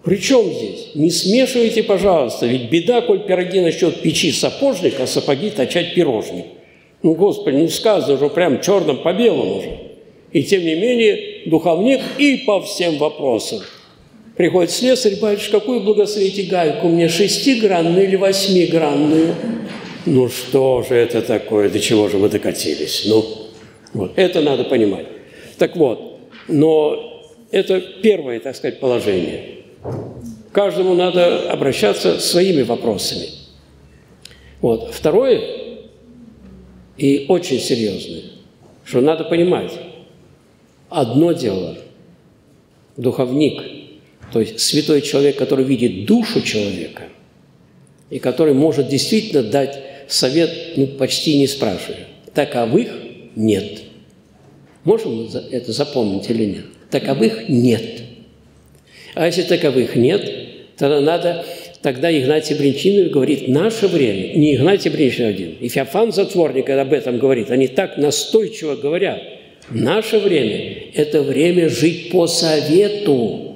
При чем здесь? Не смешивайте, пожалуйста, ведь беда, коль пироги насчет печи сапожник, а сапоги точать пирожник. Ну, Господи, ну сказано же прям черным по белому же. И тем не менее, духовник и по всем вопросам. Приходит слесарь, батюшка, какую благословите гайку мне, шестигранную или восьмигранную? Ну что же это такое, до чего же вы докатились? Ну, вот, это надо понимать. Так вот, но это первое, так сказать, положение. Каждому надо обращаться своими вопросами. Вот, второе, и очень серьезное, что надо понимать, одно дело, духовник, то есть святой человек, который видит душу человека и который может действительно дать совет, ну, почти не спрашивая. Таковых нет. Можем это запомнить или нет? Таковых нет. А если таковых нет, тогда надо... Тогда Игнатий Брянчанинов говорит, наше время, не Игнатий Брянчанинов один, и Феофан Затворник об этом говорит, они так настойчиво говорят, наше время – это время жить по совету,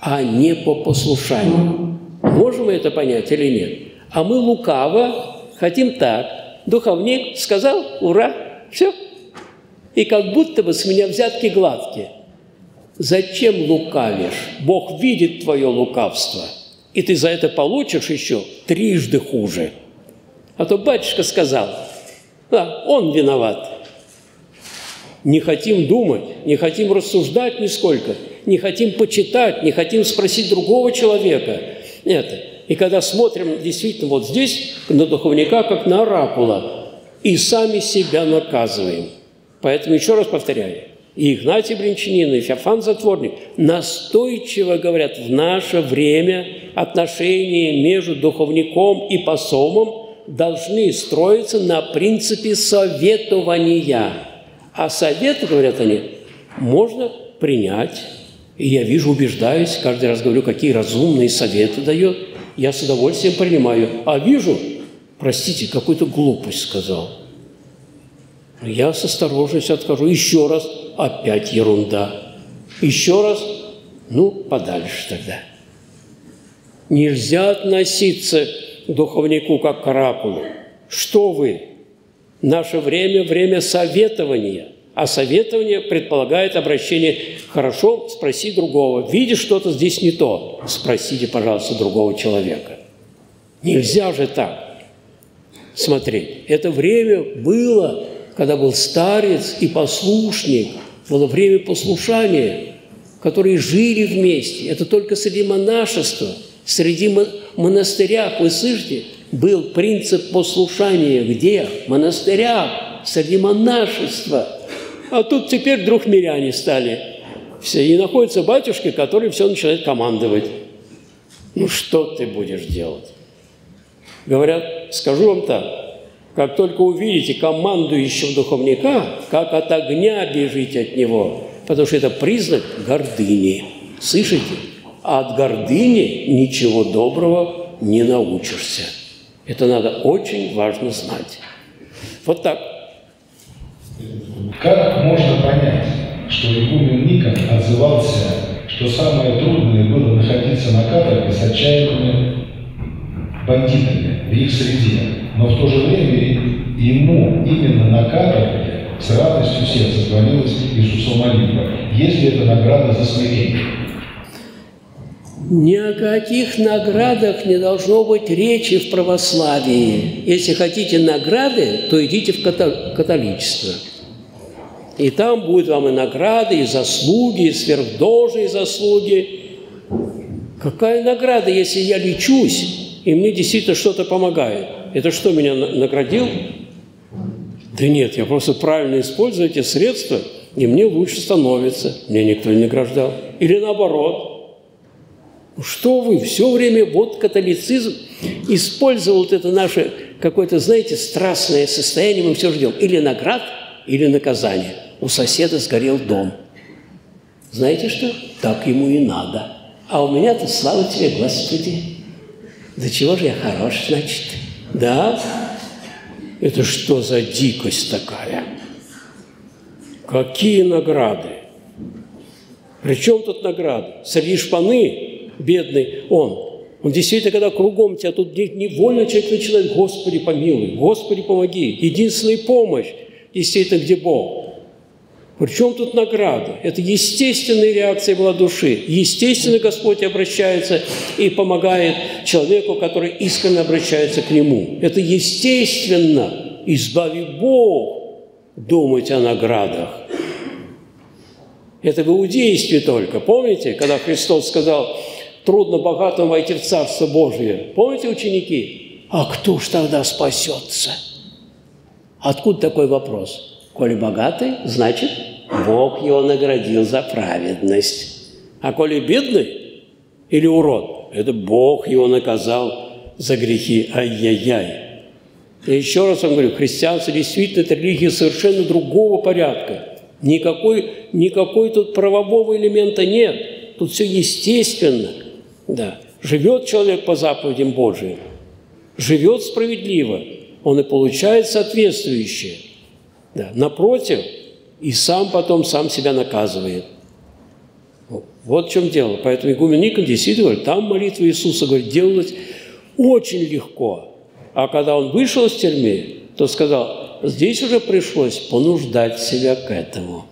а не по послушанию. Можем мы это понять или нет? А мы лукаво хотим так. Духовник сказал «Ура!» Все. И как будто бы с меня взятки гладкие. Зачем лукавишь? Бог видит твое лукавство. И ты за это получишь еще трижды хуже. А то батюшка сказал, да, он виноват. Не хотим думать, не хотим рассуждать нисколько. Не хотим почитать, не хотим спросить другого человека. Это. И когда смотрим действительно вот здесь, на духовника, как на оракула, и сами себя наказываем. Поэтому еще раз повторяю, и Игнатий Брянчанинов, и Феофан Затворник настойчиво говорят, в наше время отношения между духовником и пасомом должны строиться на принципе советования. А совет, говорят они, можно принять. И я вижу, убеждаюсь, каждый раз говорю, какие разумные советы дает. Я с удовольствием принимаю. А вижу, простите, какую-то глупость сказал. Я с осторожностью откажу. Еще раз, опять ерунда. Еще раз, ну, подальше тогда. Нельзя относиться к духовнику как к оракулу. Что вы? Наше время – время советования. А советование предполагает обращение «хорошо, спроси другого». Видишь, что-то здесь не то. Спросите, пожалуйста, другого человека. Нельзя же так смотреть. Это время было, когда был старец и послушник. Было время послушания, которые жили вместе. Это только среди монашества, среди монастырях, вы слышите, был принцип послушания. Где? В монастырях, среди монашества. А тут теперь вдруг миряне стали все. И находятся батюшки, которые все начинают командовать. Ну, что ты будешь делать? Говорят, скажу вам так, как только увидите командующего духовника, как от огня бежите от него, потому что это признак гордыни. Слышите? А от гордыни ничего доброго не научишься. Это надо очень важно знать. Вот так. Как можно понять, что игумен Никон отзывался, что самое трудное было находиться на каторге с отчаянными бандитами в их среде, но в то же время ему именно на каторге с радостью сердца звонилась Иисусу молитва, если это награда за смирение? Ни о каких наградах не должно быть речи в православии. Если хотите награды, то идите в католичество. И там будут вам и награды, и заслуги, и сверхдолжные заслуги. Какая награда, если я лечусь, и мне действительно что-то помогает? Это что, меня наградил? Да нет, я просто правильно использую эти средства, и мне лучше становится. Меня никто не награждал. Или наоборот. Что вы, все время вот католицизм использовал вот это наше какое-то, знаете, страстное состояние, мы все ждем. Или наград, или наказание. У соседа сгорел дом. Знаете что? Так ему и надо. А у меня-то слава тебе, Господи. Да чего же я хорош, значит? Да? Это что за дикость такая? Какие награды? При чем тут награды? Среди шпаны? Бедный он действительно, когда кругом тебя тут невольно человек начинает: Господи помилуй, Господи помоги, единственная помощь, действительно, где Бог. Причем тут награда? Это естественная реакция была души. Естественно, Господь обращается и помогает человеку, который искренне обращается к Нему. Это естественно. Избави Бог думать о наградах. Это в иудействе только. Помните, когда Христос сказал: трудно богатому войти в Царство Божие. Помните, ученики? А кто ж тогда спасется? Откуда такой вопрос? Коли богатый, значит, Бог его наградил за праведность. А коли бедный или урод, это Бог его наказал за грехи. Ай-яй-яй. И еще раз вам говорю, христианство действительно – это религия совершенно другого порядка. Никакой тут правового элемента нет. Тут все естественно. Да. Живет человек по заповедям Божиим, живет справедливо, он и получает соответствующее. Да. Напротив, и потом сам себя наказывает. Вот в чем дело. Поэтому игумен Никон действительно говорит, там молитва Иисуса, говорит, делалась очень легко. А когда он вышел из тюрьмы, то сказал, здесь уже пришлось понуждать себя к этому.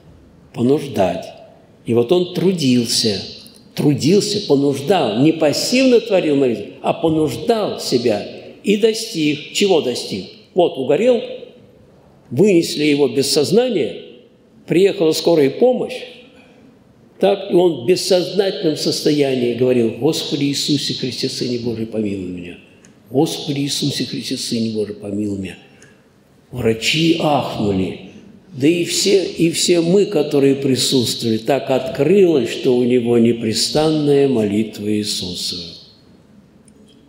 Понуждать. И вот он трудился. Трудился, понуждал, не пассивно творил молитву, а понуждал себя и достиг. Чего достиг? Вот угорел, вынесли его без сознания, приехала скорая помощь, так, и он в бессознательном состоянии говорил: «Господи Иисусе Христе, Сыне Божий, помилуй меня! Господи Иисусе Христе, Сыне Божий, помилуй меня!» Врачи ахнули. Да и все мы, которые присутствовали, так открылось, что у него непрестанная молитва Иисуса.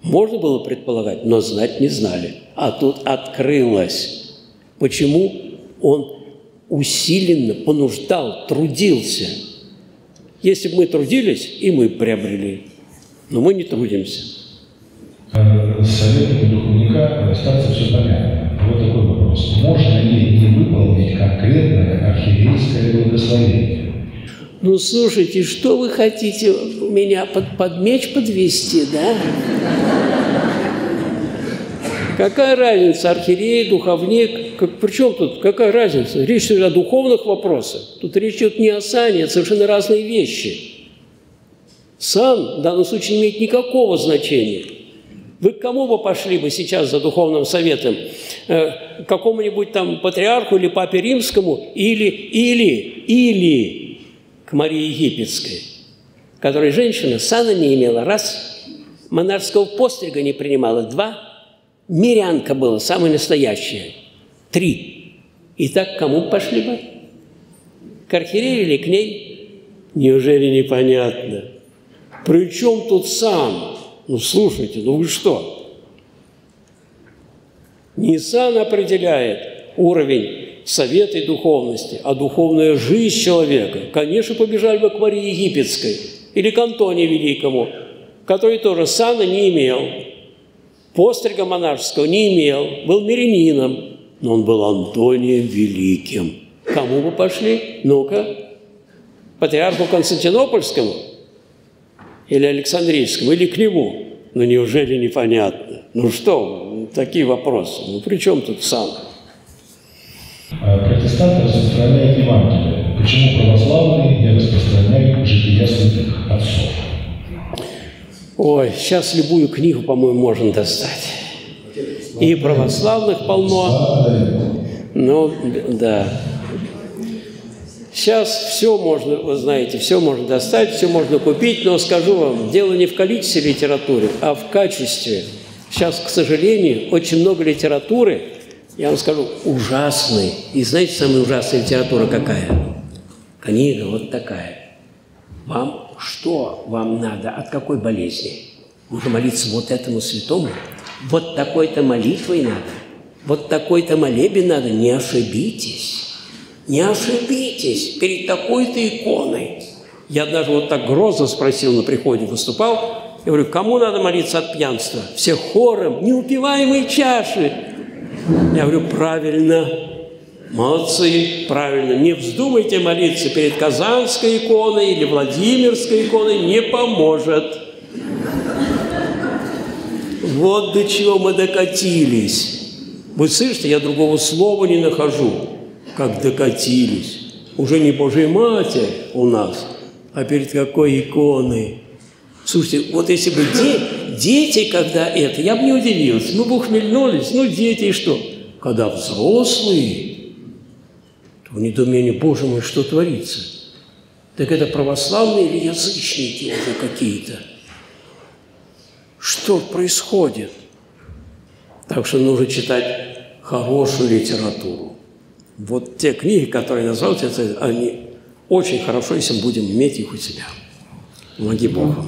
Можно было предполагать, но знать не знали. А тут открылось. Почему? Он усиленно понуждал, трудился. Если бы мы трудились, и мы приобрели. Но мы не трудимся. Советы духовника остаться все понятно. Вот такой вопрос. Можно ли не выполнить конкретное архиерейское благословение? Ну, слушайте, что вы хотите меня под меч подвести, да? Какая разница, архиерей, духовник? Причем тут какая разница? Речь идет о духовных вопросах. Тут речь идет не о сане, это совершенно разные вещи. Сан в данном случае не имеет никакого значения. Вы к кому бы пошли бы сейчас за духовным советом? К какому-нибудь там патриарху или папе римскому, или к Марии Египетской, которой женщина сана не имела, раз, монашеского пострига не принимала, два, мирянка была, самая настоящая, три. И так к кому пошли бы? к архиерее или к ней? Неужели непонятно? Причем тут сам? Ну, слушайте, ну вы что? Не сан определяет уровень совета и духовности, а духовная жизнь человека. Конечно, побежали бы к Марии Египетской или к Антонию Великому, который тоже сана не имел, пострига монашеского не имел, был мирянином, но он был Антонием Великим. Кому бы пошли? Ну-ка. Патриарху Константинопольскому? Или Александрийскому? Или к нему? Ну, неужели непонятно? Ну что, такие вопросы. Ну, при чем тут сам? Протестанты распространяют Евангелие. Почему православные не распространяют жития святых отцов? Ой, сейчас любую книгу, по-моему, можно достать. И православных полно. Ну, да. Сейчас все можно, вы знаете, все можно достать, все можно купить, но скажу вам, дело не в количестве литературы, а в качестве. Сейчас, к сожалению, очень много литературы, я вам скажу, ужасной. И знаете, самая ужасная литература какая? Книга вот такая. Вам что вам надо? От какой болезни? Нужно молиться вот этому святому? Вот такой-то молитвой надо? Вот такой-то молебен надо? Не ошибитесь. Не ошибитесь перед такой-то иконой. Я даже вот так грозно спросил на приходе, выступал. Я говорю, кому надо молиться от пьянства? Все хором, неупиваемой чаши. Я говорю, правильно, молодцы, правильно. Не вздумайте молиться перед Казанской иконой или Владимирской иконой, не поможет. Вот до чего мы докатились. Вы слышите, я другого слова не нахожу. Как докатились. Уже не Божья Матерь у нас, а перед какой иконой. Слушайте, вот если бы дети, когда это, я бы не удивился, мы бы ухмельнулись, ну дети и что? Когда взрослые, то в недоумении, Боже мой, что творится? Так это православные или язычники уже какие-то? Что происходит? Так что нужно читать хорошую литературу. Вот те книги, которые назвал, они очень хорошо, если будем иметь их у себя. Помоги Богу.